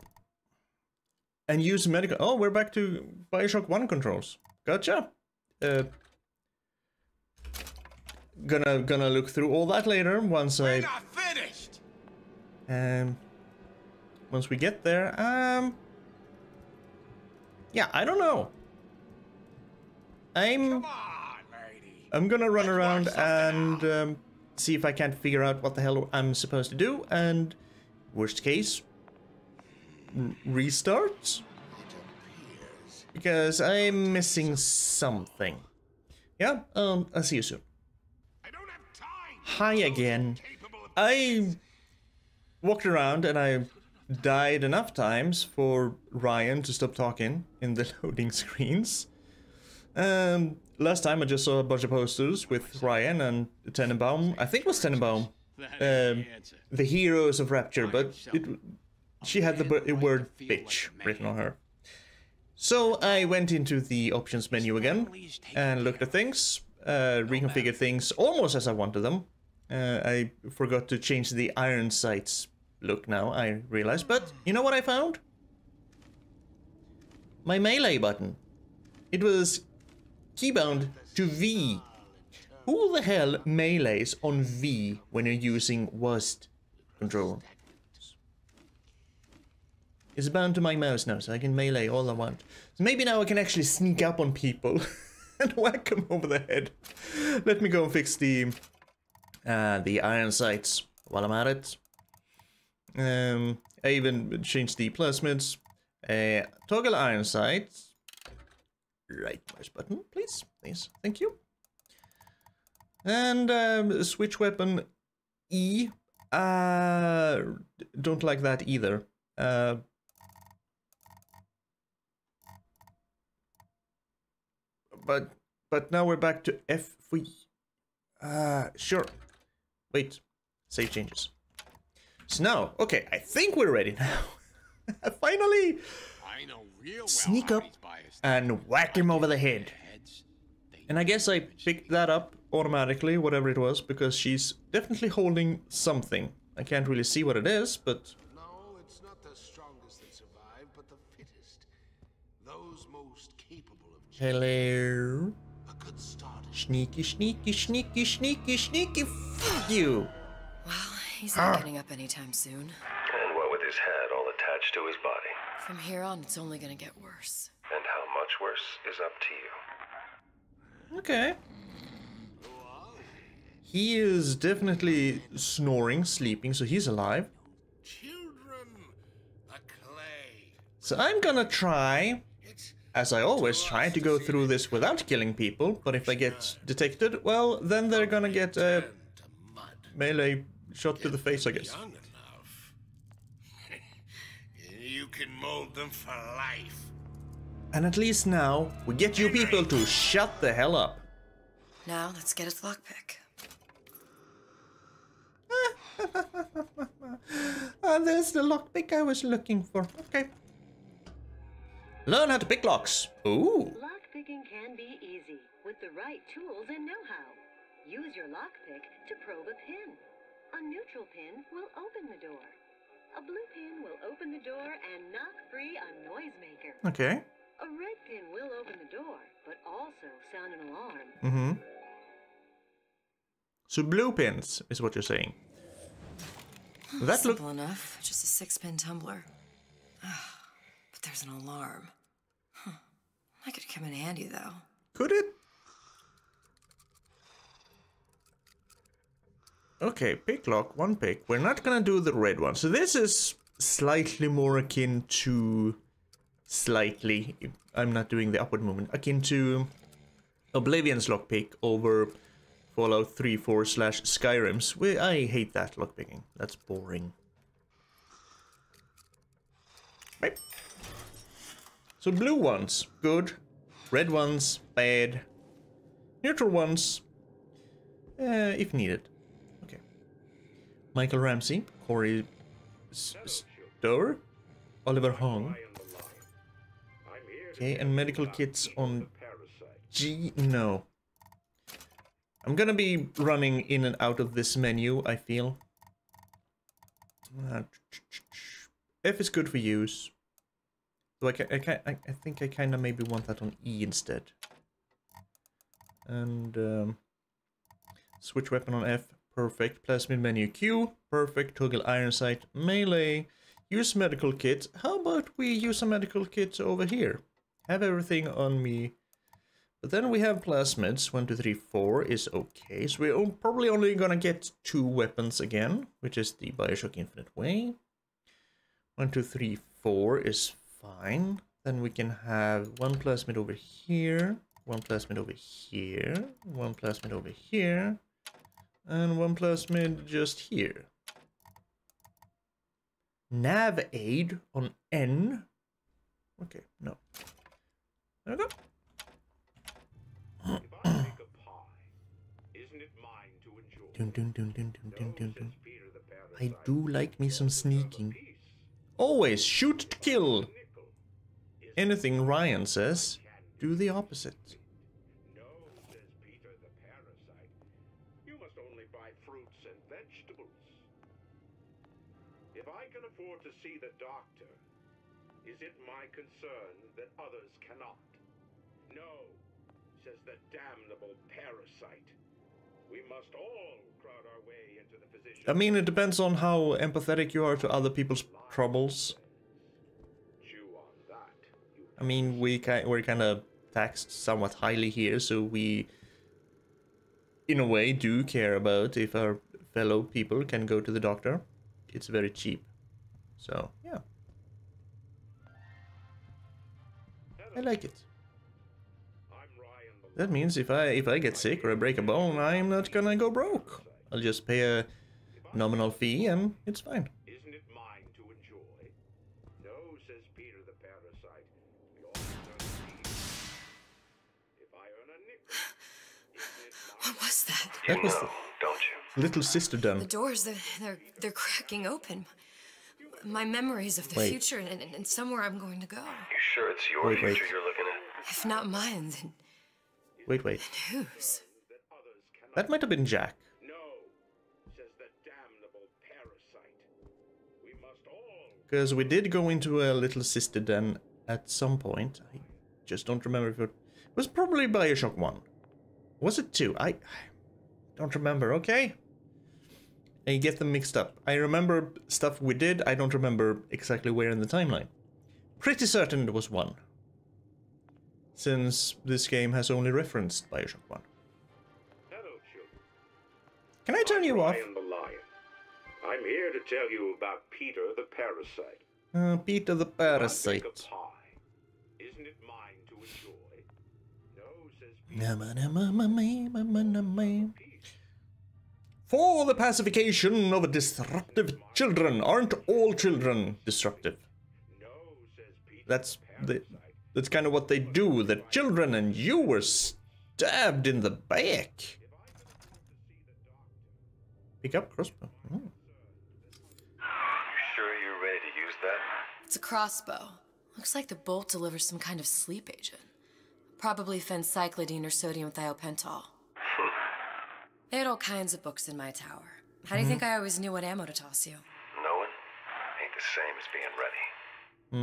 And use medical... Oh, we're back to Bioshock one controls. Gotcha! Uh... Gonna gonna look through all that later once I finished. Um, once we get there, um, yeah, I don't know. I'm Come on, lady. I'm gonna run Let's around and um, see if I can't figure out what the hell I'm supposed to do, and worst case, restarts because I'm missing something. Yeah, um, I'll see you soon. Hi again. I walked around and I died enough times for Ryan to stop talking in the loading screens. Um, last time I just saw a bunch of posters with Ryan and Tenenbaum. I think it was Tenenbaum. Um, the heroes of Rapture, but it, she had the word bitch written on her. So I went into the options menu again and looked at things. Uh, reconfigure things almost as I wanted them. Uh, I forgot to change the iron sights look now, I realize. But you know what I found? My melee button. It was keybound to V. Who the hell melees on V when you're using W A S D control? It's bound to my mouse now, so I can melee all I want. So maybe now I can actually sneak up on people. And whack him over the head. Let me go and fix the uh, the iron sights while I'm at it. Um, I even changed the plasmids. Uh, toggle iron sights. Right mouse button, please, please, thank you. And um, switch weapon E. Uh, don't like that either. Uh, But, but now we're back to F for... Uh, sure. Wait. Save changes. So now, okay, I think we're ready now. Finally! I know real well sneak up and whack him over the head. And I guess I picked that up automatically, whatever it was, because she's definitely holding something. I can't really see what it is, but... No, it's not the strongest that survive, but the fittest. Those most capable. Hello. Sneaky, sneaky, sneaky, sneaky, sneaky. Fuck you. Well, he's not ah. getting up anytime soon. And what with his head all attached to his body. From here on, it's only gonna get worse. And how much worse is up to you. Okay. He is definitely snoring, sleeping, so he's alive. Children, the clay. So I'm gonna try. as I always try to go through this without killing people, but if they get detected, well, then they're gonna get a melee shot to the face, I guess. You can mold them for life. And at least now, we get you people to shut the hell up. Now, let's get his lockpick. Oh, there's the lockpick I was looking for. Okay. Learn how to pick locks. Ooh. Lockpicking can be easy with the right tools and know-how. Use your lockpick to probe a pin. A neutral pin will open the door. A blue pin will open the door and knock free a noisemaker. Okay. A red pin will open the door, but also sound an alarm. Mm-hmm. So blue pins is what you're saying. That looks simple enough. Just a six-pin tumbler. But there's an alarm. Huh. That could come in handy, though. Could it? Okay, pick lock, one pick. We're not gonna do the red one. So this is slightly more akin to... Slightly. I'm not doing the upward movement. Akin to Oblivion's lockpick over Fallout three, four slash Skyrim's. We, I hate that lockpicking. That's boring. Right. So blue ones, good. Red ones, bad. Neutral ones, uh, if needed. Michael Ramsey, Corey Storer, Oliver Hong. Okay, and medical kits on G. No. I'm gonna be running in and out of this menu, I feel. Uh, F is good for use. So I, can, I, can, I think I kinda maybe want that on E instead. And um, switch weapon on F. Perfect. Plasmid menu Q. Perfect. Toggle iron sight. Melee. Use medical kit. How about we use a medical kit over here? Have everything on me. But then we have plasmids. one, two, three, four is okay. So we're probably only gonna get two weapons again, which is the Bioshock Infinite way. one, two, three, four is fine. Then we can have one plasmid over here. One plasmid over here. One plasmid over here. And one plasmid just here. Nav aid on N. Okay, no. There we go. If I make a pie, isn't it mine to enjoy? Dun, dun, dun, dun, dun, dun, dun, dun. I do like me some sneaking. Always shoot to kill. Anything Ryan says, do the opposite. To see the doctor, is it my concern that others cannot? No, says the damnable parasite. We must all crowd our way into the physician. I mean, it depends on how empathetic you are to other people's troubles. I mean, we ki we're kind of taxed somewhat highly here, so we, in a way, do care about if our fellow people can go to the doctor. It's very cheap. So, yeah. I like it. That means if I if I get sick or I break a bone, I'm not gonna go broke. I'll just pay a nominal fee and it's fine. Isn't it mine to enjoy? No, says Peter the Parasite. If I earn a nickel. What was that? That was the Little Sister done. The doors, they're they're cracking open. My memories of the wait. future and, and, and somewhere I'm going to go. You sure it's your wait, future wait. you're looking at? If not mine, then... Wait, wait. Then whose? That might have been Jack. No, says the damnable parasite. We must all... Because we did go into a Little Sister den at some point. I just don't remember if it... It was probably Bioshock one. Was it two? I, I don't remember, okay? I get them mixed up. I remember stuff we did, I don't remember exactly where in the timeline. Pretty certain it was one. Since this game has only referenced Bioshock one. Hello, children. Can I turn I'm you Ryan off? The Lion. I'm here to tell you about Peter the Parasite. Uh, Peter the Parasite. Isn't it mine to For the pacification of disruptive children. Aren't all children disruptive? That's the, that's kind of what they do. The children and you were stabbed in the back. Pick up crossbow. Oh. It's a crossbow. Looks like the bolt delivers some kind of sleep agent. Probably phencyclidine or sodium thiopental. They had all kinds of books in my tower. How do you mm-hmm. think I always knew what ammo to toss you? No one ain't the same as being ready.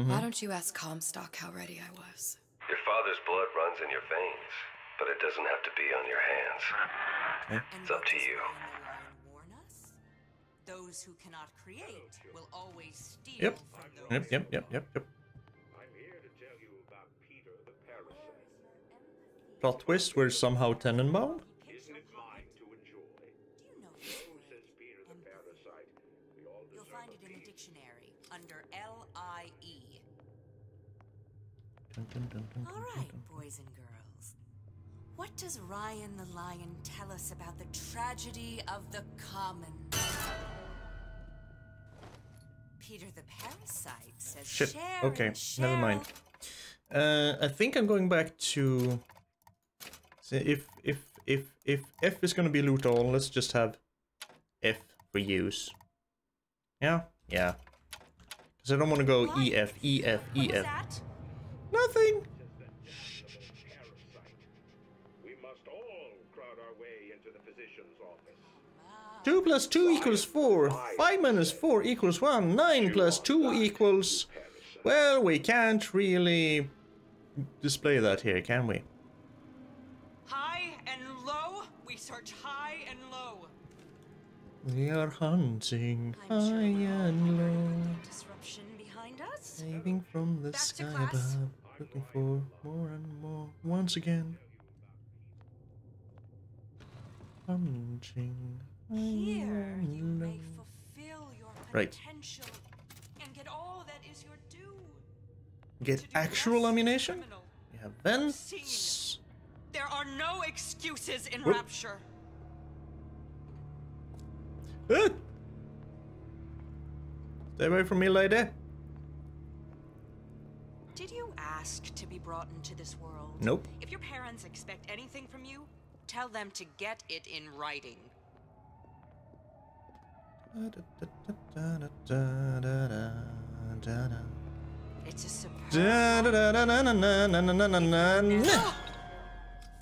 Mm-hmm. Why don't you ask Comstock how ready I was? Your father's blood runs in your veins, but it doesn't have to be on your hands. Okay. It's up to you. Those who cannot create will always steal. Yep. From those yep, yep, yep, yep, yep. I'm here to tell you about Peter the Parasite. Plot twist, we're somehow Tenenbaum? Isn't it mine to enjoy? Do you know who says Peter the Parasite? We all deserve. You'll find it in the dictionary under L I E. Alright, boys and girls. What does Ryan the Lion tell us about the tragedy of the common? Peter the Parasite says shit. Okay, never mind. Uh, I think I'm going back to. See if if if if F is gonna be loot all, let's just have F for use. Yeah, yeah. Because I don't want to go what? E F E F E F. Nothing. We must all crowd our way into the physician's office. Two plus two equals four. Five minus four equals one. Nine plus two equals... Well, we can't really display that here, can we? High and low. We search high and low. We are hunting high and low. Disruption behind us. Saving from the sky above. Looking for more and more. Once again. Hunting. Here you may fulfill your potential right. and get all that is your due. Get do actual ammunition? We have vents. There are no excuses in Whoop. Rapture. Ah! Stay away from me, lady. Did you ask to be brought into this world? Nope. If your parents expect anything from you, tell them to get it in writing. It's a surprise.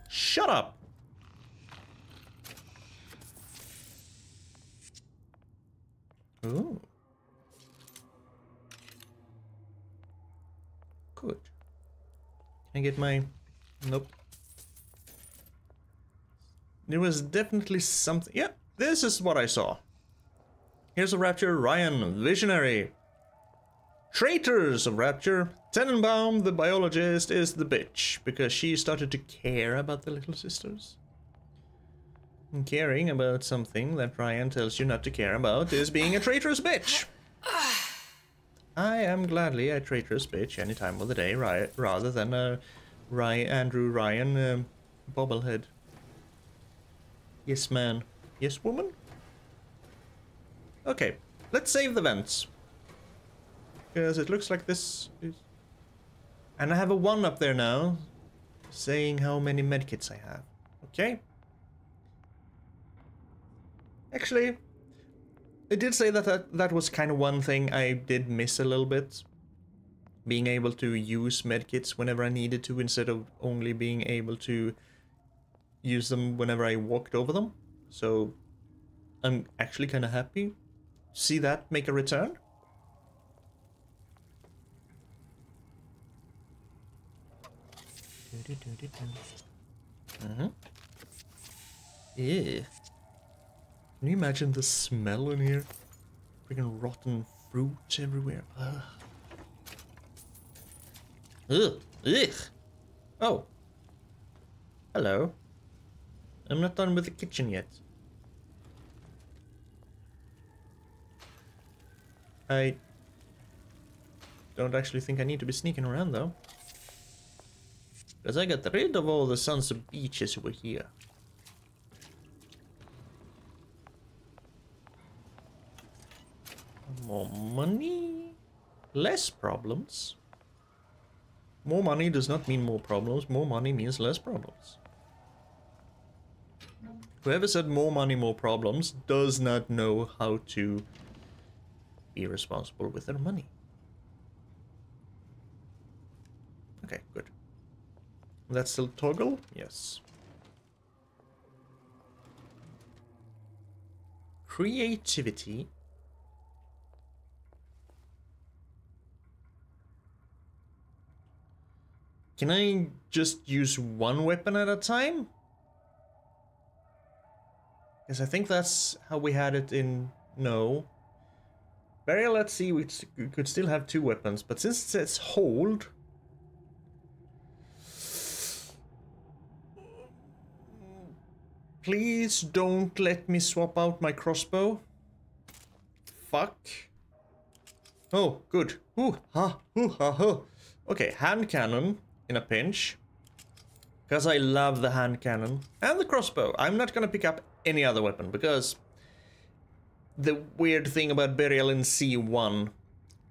Shut up. Ooh. Good. Can I get my... Nope. There was definitely something... Yeah, this is what I saw. Here's a Rapture, Ryan, visionary. Traitors of Rapture, Tenenbaum, the biologist, is the bitch, because she started to care about the Little Sisters. And caring about something that Ryan tells you not to care about is being a traitorous bitch. I am gladly a traitorous bitch any time of the day, right, rather than a Ryan, Andrew Ryan um, bobblehead. Yes, man. Yes, woman? Okay, let's save the vents. Because it looks like this is... And I have a one up there now, saying how many medkits I have. Okay. Actually, I did say that that, that was kind of one thing I did miss a little bit. Being able to use medkits whenever I needed to, instead of only being able to use them whenever I walked over them. So, I'm actually kind of happy. See that make a return? Uh-huh. Ew. Can you imagine the smell in here? Freaking rotten fruit everywhere. Ugh. Ugh. Ugh. Oh. Hello. I'm not done with the kitchen yet. I don't actually think I need to be sneaking around though. Because I got rid of all the sons of bitches over here. More money, less problems. More money does not mean more problems. More money means less problems. Whoever said more money, more problems does not know how to be responsible with their money. Okay, good. That's still toggle? Yes. Creativity. Can I just use one weapon at a time? Because I think that's how we had it in... No. Burial at Sea, we could still have two weapons, but since it says hold... Please don't let me swap out my crossbow. Fuck. Oh, good. Ooh, ha, ooh, ha, ho. Okay, hand cannon in a pinch. Because I love the hand cannon. And the crossbow. I'm not going to pick up any other weapon, because... The weird thing about Burial in C one,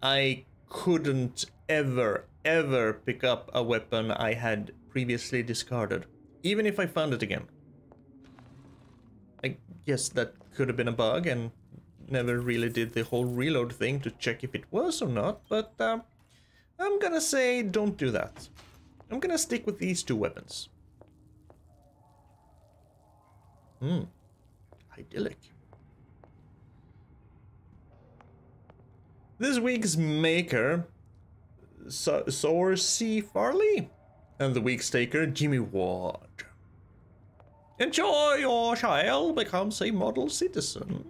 I couldn't ever, ever pick up a weapon I had previously discarded. Even if I found it again. I guess that could have been a bug and never really did the whole reload thing to check if it was or not, but uh, I'm gonna say don't do that. I'm gonna stick with these two weapons. Hmm, idyllic. This week's maker, Sour C. Farley, and the week's taker, Jimmy Ward. Enjoy your child becomes a model citizen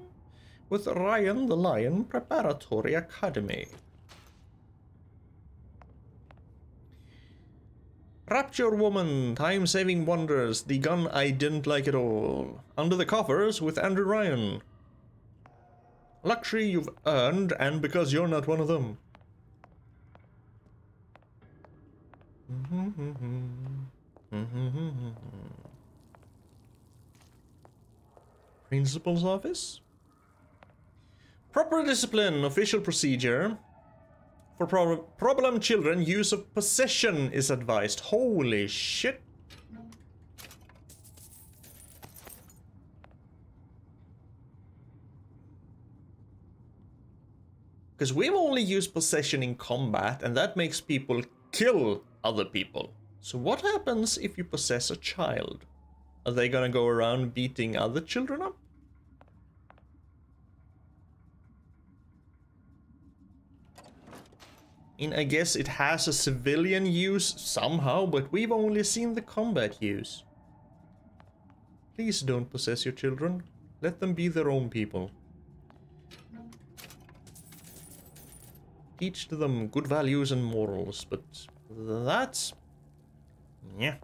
with Ryan the Lion Preparatory Academy. Rapture Woman, Time-Saving Wonders, The Gun I Didn't Like At All. Under the Coffers with Andrew Ryan. Luxury you've earned and because you're not one of them. Principal's office. Proper discipline, official procedure. For pro problem children, use of possession is advised. Holy shit. Because we've only used possession in combat, and that makes people kill other people. So what happens if you possess a child? Are they gonna go around beating other children up? And I guess it has a civilian use somehow, but we've only seen the combat use. Please don't possess your children. Let them be their own people. Teach them good values and morals, but that's... yeah.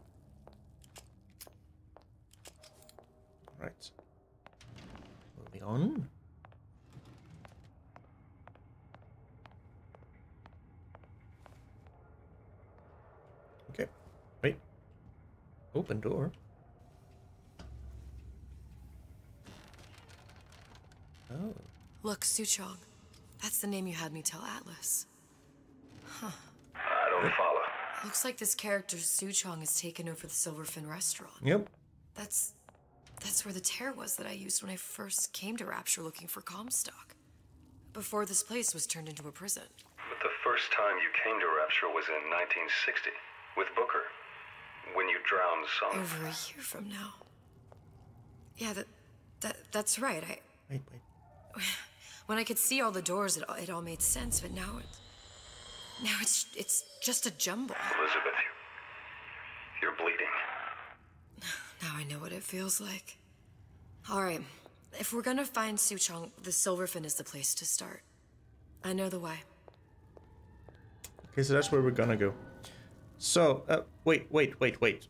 Right. Moving on. Wait. Open door. Oh. Look, Suchong. That's the name you had me tell Atlas. Huh. I don't follow. Looks like this character Suchong has taken over the Silverfin restaurant. Yep. That's that's where the tear was that I used when I first came to Rapture looking for Comstock. Before this place was turned into a prison. But the first time you came to Rapture was in nineteen sixty with Booker. When you drowned some... Over a year from now. Yeah, that, that that's right. I... Wait, wait. When I could see all the doors, it all, it all made sense, but now it's... Now it's it's just a jumble. Elizabeth, you're, you're bleeding. Now I know what it feels like. All right. If we're gonna find Suchong, the Silverfin is the place to start. I know the way. Okay, so that's where we're gonna go. So, uh, wait, wait, wait, wait.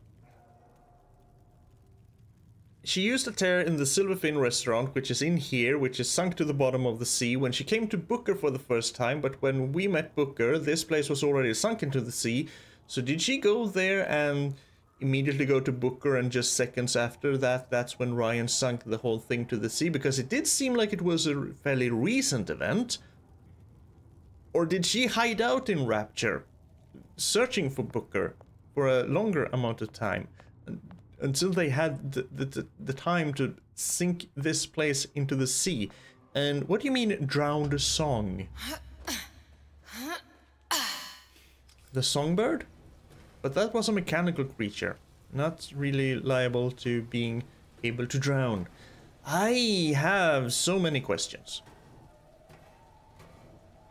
She used a tear in the Silverfin restaurant, which is in here, which is sunk to the bottom of the sea, when she came to Booker for the first time, but when we met Booker, this place was already sunk into the sea, So did she go there and immediately go to Booker, and just seconds after that, that's when Ryan sunk the whole thing to the sea? Because it did seem like it was a fairly recent event. Or did she hide out in Rapture, searching for Booker for a longer amount of time, until they had the, the, the time to sink this place into the sea? And what do you mean, drowned song? The songbird? But that was a mechanical creature, not really liable to being able to drown. I have so many questions.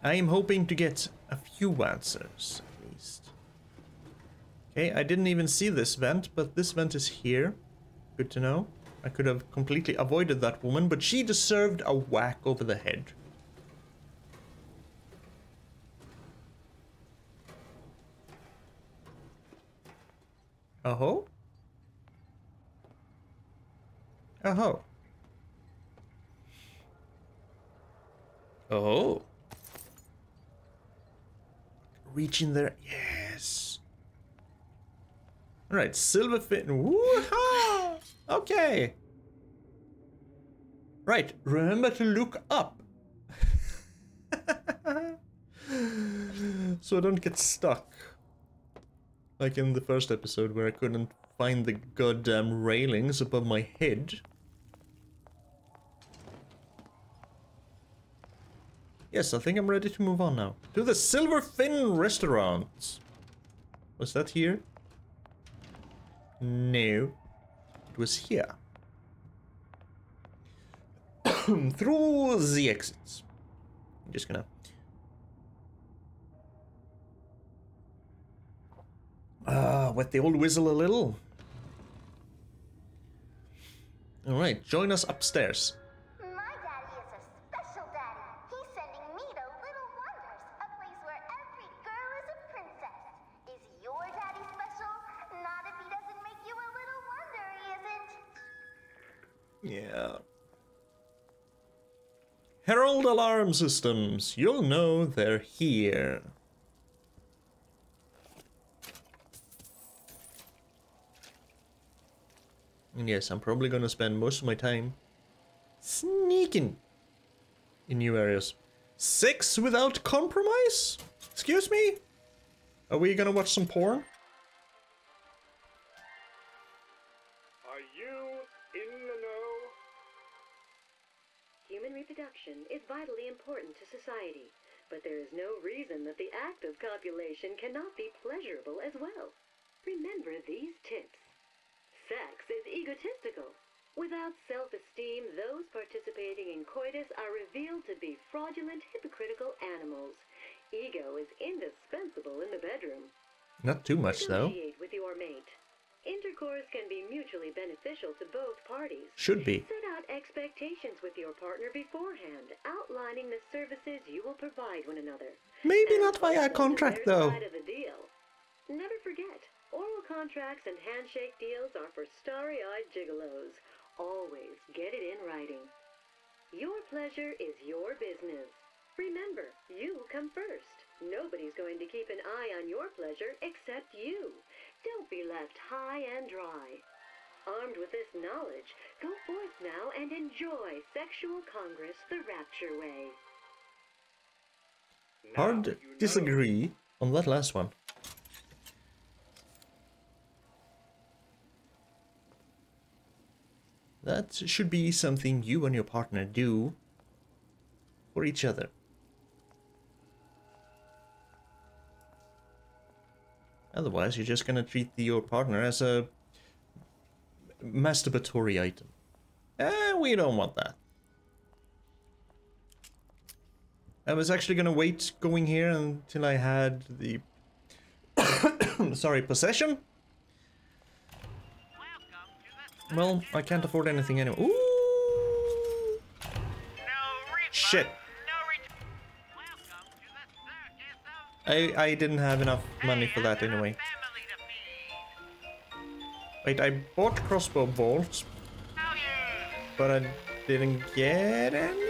I am hoping to get a few answers, at least. Okay, I didn't even see this vent, but this vent is here. Good to know. I could have completely avoided that woman, but she deserved a whack over the head. Aho? Aho. Oh. Reach in there. Yes. Alright, Silverfin. Woohoo! Okay. Right, remember to look up. So I don't get stuck. Like in the first episode where I couldn't find the goddamn railings above my head. Yes, I think I'm ready to move on now. To the Silverfin restaurant. Was that here? No. It was here. Through the exits. I'm just gonna... Ah, uh, wet the old whistle a little. Alright, join us upstairs. My daddy is a special daddy. He's sending me to Little Wonders, a place where every girl is a princess. Is your daddy special? Not if he doesn't make you a little wonder, he isn't. Yeah. Herald alarm systems. You'll know they're here. Yes, I'm probably gonna spend most of my time sneaking in new areas. Sex without compromise? Excuse me? Are we gonna watch some porn? Are you in the know? Human reproduction is vitally important to society, but there is no reason that the act of copulation cannot be pleasurable as well. Remember these tips. Sex is egotistical. Without self-esteem, those participating in coitus are revealed to be fraudulent, hypocritical animals. Ego is indispensable in the bedroom. Not too much, though. Negotiate with your mate. Intercourse can be mutually beneficial to both parties. Should be. Set out expectations with your partner beforehand, outlining the services you will provide one another. Maybe not via contract, though. Side of the deal. Never forget. Oral contracts and handshake deals are for starry-eyed gigolos. Always get it in writing. Your pleasure is your business. Remember, you come first. Nobody's going to keep an eye on your pleasure except you. Don't be left high and dry. Armed with this knowledge, go forth now and enjoy Sexual Congress the Rapture way. Hard to disagree on that last one. That should be something you and your partner do for each other. Otherwise, you're just gonna treat your partner as a masturbatory item. Eh, we don't want that. I was actually gonna wait going here until I had the... sorry, possession? Well, I can't afford anything anyway. Ooh! Shit. I, I didn't have enough money for that anyway. Wait, I bought crossbow bolts, but I didn't get any?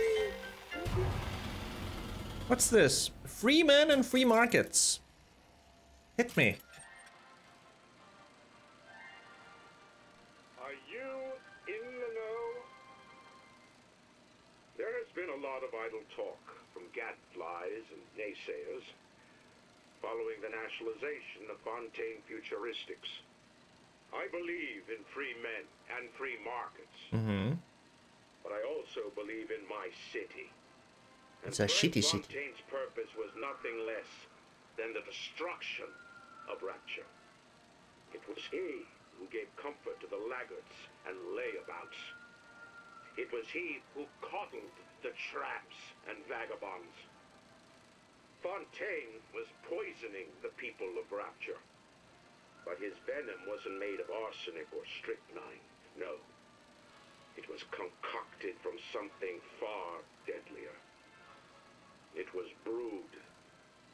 What's this? Free men and free markets. Hit me. Are you in the know? There has been a lot of idle talk from gadflies and naysayers following the nationalization of Fontaine Futuristics. I believe in free men and free markets. Mm-hmm. But I also believe in my city. And it's a shitty city. Fontaine's purpose was nothing less than the destruction of Rapture. It was he who gave comfort to the laggards and layabouts. It was he who coddled the tramps and vagabonds. Fontaine was poisoning the people of Rapture. But his venom wasn't made of arsenic or strychnine, no. It was concocted from something far deadlier. It was brewed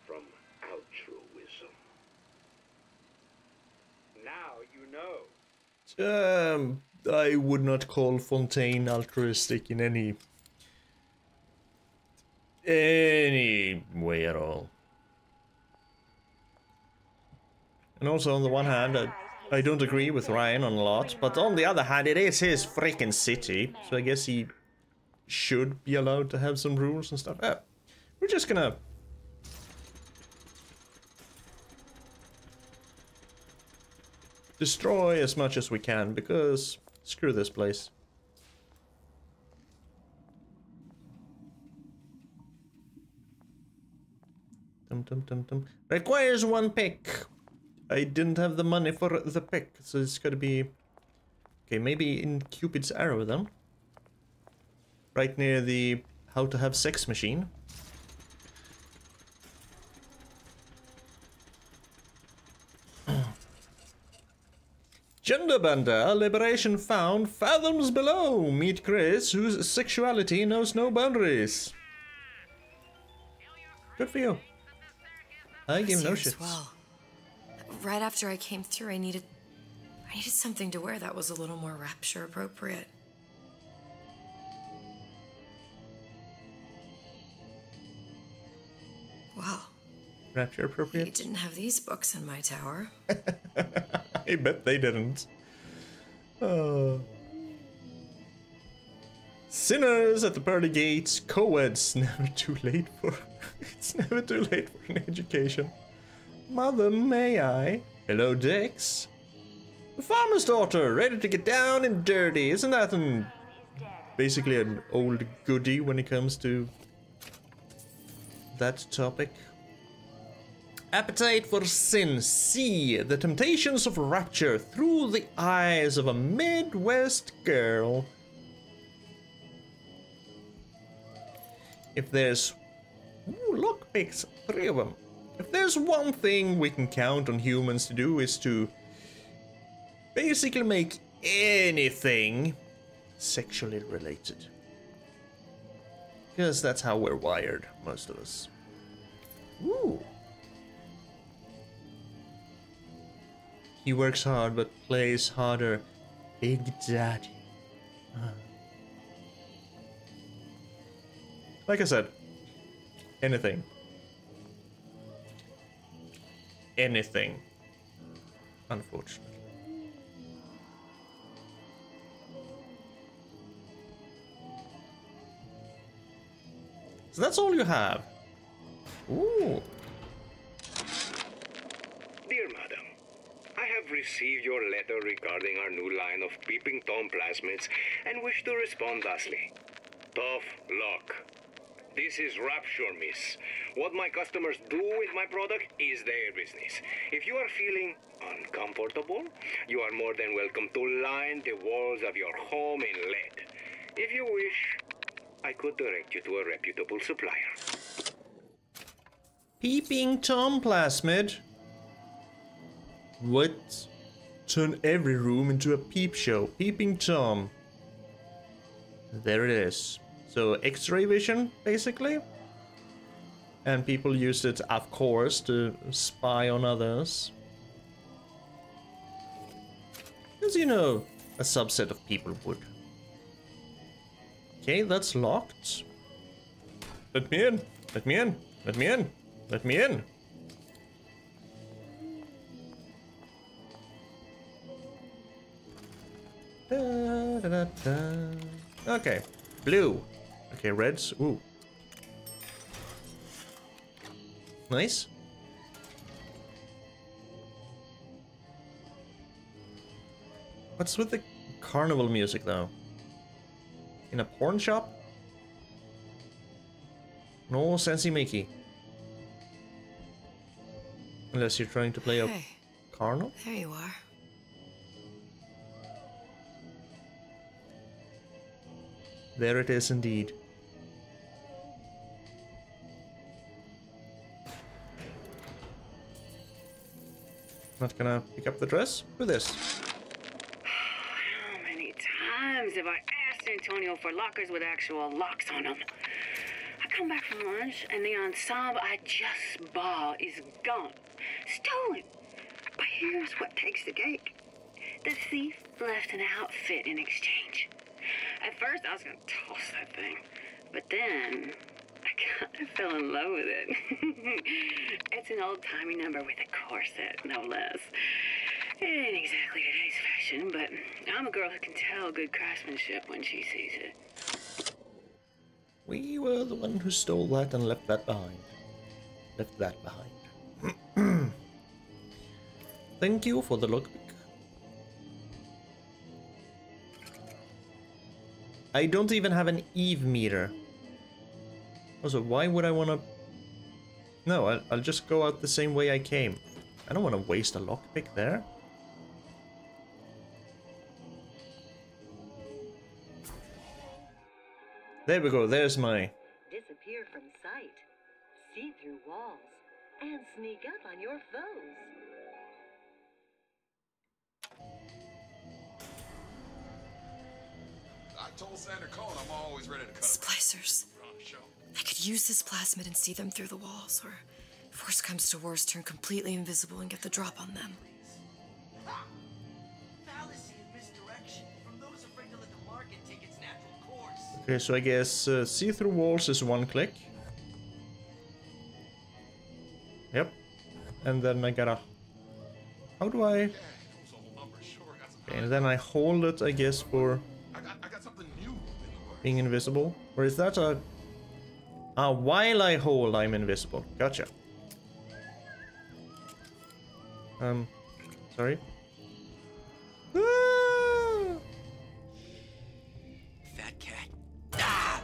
from altruism. Now you know. Um, I would not call Fontaine altruistic in any any way at all. And also, on the one hand, I, I don't agree with Ryan on a lot, but on the other hand, it is his freaking city, so I guess he should be allowed to have some rules and stuff. Oh, we're just gonna. Destroy as much as we can, because screw this place. Dum, dum, dum, dum. Requires one pick. I didn't have the money for the pick, so it's gotta be... Okay, maybe in Cupid's arrow then. Right near the how to have sex machine. Genderbender, liberation found, fathoms below! Meet Chris, whose sexuality knows no boundaries. Good for you. I gave no shits. Well. Right after I came through, I needed... I needed something to wear that was a little more Rapture appropriate. Wow. Rapture appropriate? You didn't have these books in my tower. I bet they didn't. Oh. Sinners at the pearly gates, co-ed's never too late for... it's never too late for an education. Mother, may I? Hello, Dix. The farmer's daughter, ready to get down and dirty. Isn't that an... basically an old goodie when it comes to... that topic? Appetite for sin. See the temptations of Rapture through the eyes of a Midwest girl. If there's... ooh, lockpicks. Three of them. If there's one thing we can count on humans to do is to... basically make anything sexually related. Because that's how we're wired, most of us. Ooh. He works hard, but plays harder. Big Daddy. Uh. Like I said, anything. Anything. Unfortunately. So that's all you have. Ooh. Dear Madam. I have received your letter regarding our new line of Peeping Tom plasmids and wish to respond thusly. Tough luck. This is Rapture, miss. What my customers do with my product is their business. If you are feeling uncomfortable, you are more than welcome to line the walls of your home in lead. If you wish, I could direct you to a reputable supplier. Peeping Tom plasmid? What? Turn every room into a peep show. Peeping Tom. There it is. So X-ray vision, basically. And people used it, of course, to spy on others. As you know, a subset of people would. Okay, that's locked. Let me in. Let me in. Let me in. Let me in. Da, da, da, da. Okay, blue. Okay, reds. Ooh. Nice. What's with the carnival music, though? In a porn shop? No sensey makey. Unless you're trying to play a hey, carnival? There you are. There it is indeed. Not gonna pick up the dress? Who this? How many times have I asked Antonio for lockers with actual locks on them? I come back from lunch and the ensemble I just bought is gone. Stolen. But here's what takes the cake. The thief left an outfit in exchange. At first, I was gonna toss that thing, but then I kind of fell in love with it. It's an old-timey number with a corset, no less. It ain't exactly today's fashion, but I'm a girl who can tell good craftsmanship when she sees it. We were the one who stole that and left that behind. Left that behind. Thank you for the lookbook. I don't even have an Eve meter. Also, why would I want to... No, I'll, I'll just go out the same way I came. I don't want to waste a lockpick there. There we go, there's my... Disappear from sight, see through walls, and sneak up on your foes. I told Santa Cohen I'm always ready to cut. Splicers. I could use this plasmid and see them through the walls, or if worse comes to worse, turn completely invisible and get the drop on them. Ha! Fallacy of misdirection from those afraid to let the market take its natural course. Okay, so I guess uh, see through walls is one click. Yep. And then I gotta. How do I? Okay, and then I hold it, I guess, for. Being invisible? Or is that a... Ah, while I hold, I'm invisible. Gotcha. Um, sorry. Ah! Fat cat. Ah!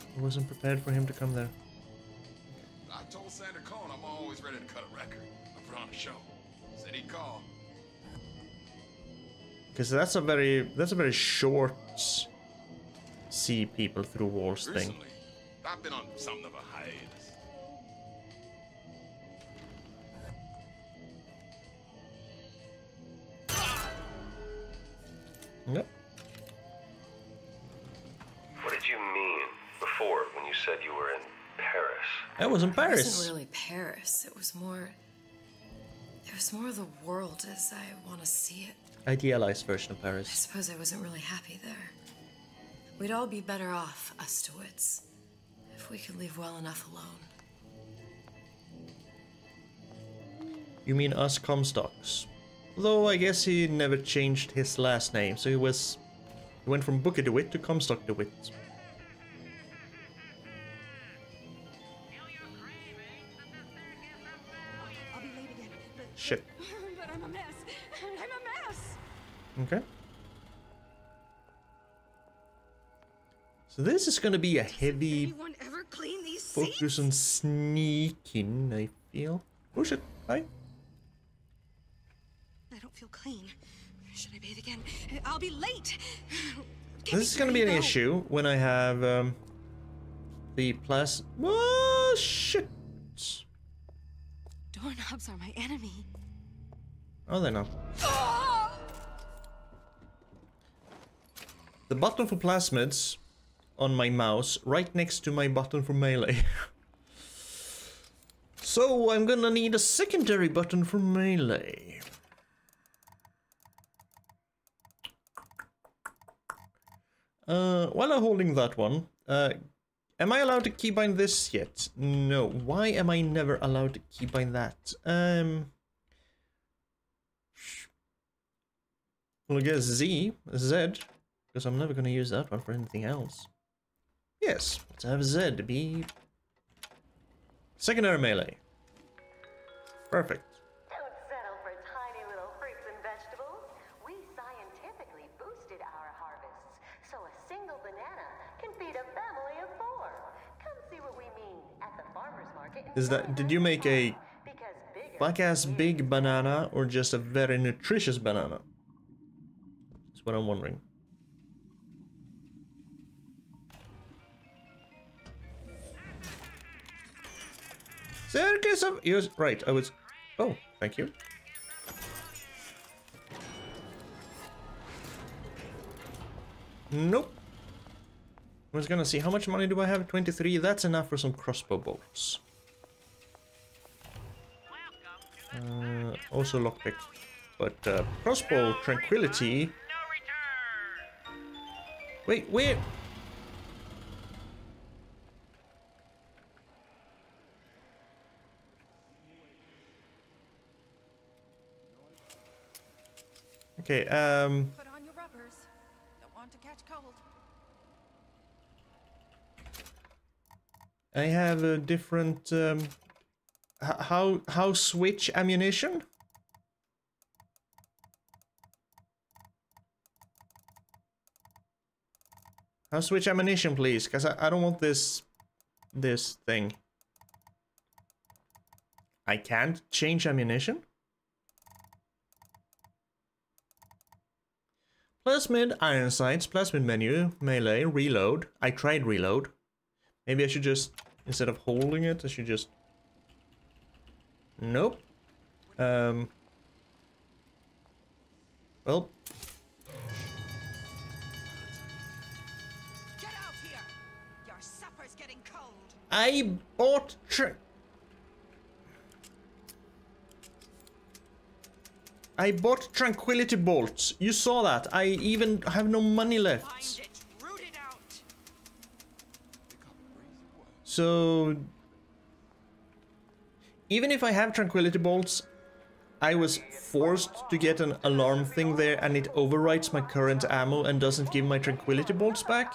I wasn't prepared for him to come there. I told Santa Cohen I'm always ready to cut a record. I put on a show. Said he'd call. Because that's a very that's a very short see people through walls thing. I've been on something of a hiatus. Yep. What did you mean before when you said you were in Paris? I was in Paris. It wasn't really Paris. It was more. It was more the world as I want to see it. Idealized version of Paris. I suppose I wasn't really happy there. We'd all be better off, us to wits, if we could leave well enough alone. You mean us Comstocks? Although I guess he never changed his last name, so he was... He went from Booker DeWitt to Comstock DeWitt. Shit. Okay. So this is gonna be a heavy ever clean these focus seats? On sneaking, I feel. Oh shit, hi. I don't feel clean. Should I bathe again? I'll be late. Get this is gonna be an go. Issue when I have um, the plus. Oh shit. Doorknobs are my enemy. Oh, they're not. The button for plasmids on my mouse, right next to my button for melee. So I'm gonna need a secondary button for melee. Uh, while I'm holding that one, uh, am I allowed to keybind this yet? No. Why am I never allowed to keybind that? Um, We'll get Z, Z, because I'm never going to use that one for anything else. Yes, let's have Z to be secondary melee. Perfect. Don't settle for tiny little fruits and vegetables. We scientifically boosted our harvests, so a single banana can feed a family of four. Come see what we mean at the farmer's market. Is that, did you make a black ass big banana or just a very nutritious banana? That's what I'm wondering. Circus of ears. Right, I was. Oh, thank you. Nope. I was gonna see how much money do I have? twenty-three. That's enough for some crossbow bolts. Uh, also lockpick, but uh, crossbow tranquility. Wait, where? Okay. Um. Put on your rubbers. Don't want to catch cold. I have a different. Um, How how switch ammunition? How switch ammunition, please, because I, I don't want this this thing. I can't change ammunition. Plasmid iron sights, plasmid menu, melee, reload. I tried reload. Maybe I should just, instead of holding it, I should just. Nope. Um. Well. Get out here. Your supper's getting cold. I bought tr- I bought Tranquility Bolts. You saw that. I even have no money left. Find it, root it out. So. Even if I have Tranquility Bolts, I was forced to get an alarm thing there and it overwrites my current ammo and doesn't give my Tranquility Bolts back?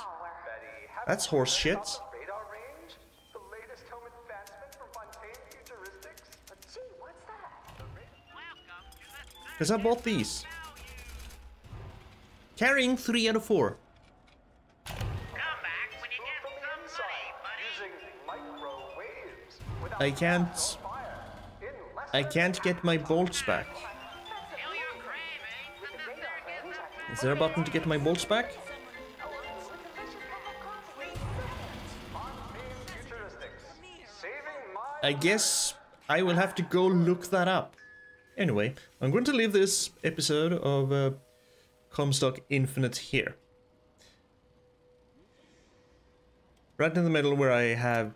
That's horse shit. The latest home advancement for Fontaine Futuristics. Gee, what's that? Because I bought these. Carrying three out of four. I can't... I can't get my bolts back. Is there a button to get my bolts back? I guess I will have to go look that up. Anyway, I'm going to leave this episode of uh, Comstock Infinite here. Right in the middle where I have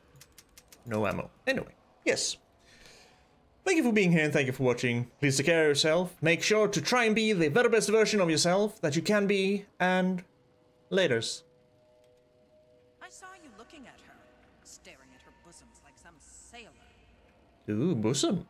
no ammo. Anyway, yes. Thank you for being here and thank you for watching. Please take care of yourself. Make sure to try and be the very best version of yourself that you can be, and laters. I saw you looking at her, staring at her bosoms like some sailor. Ooh, bosom.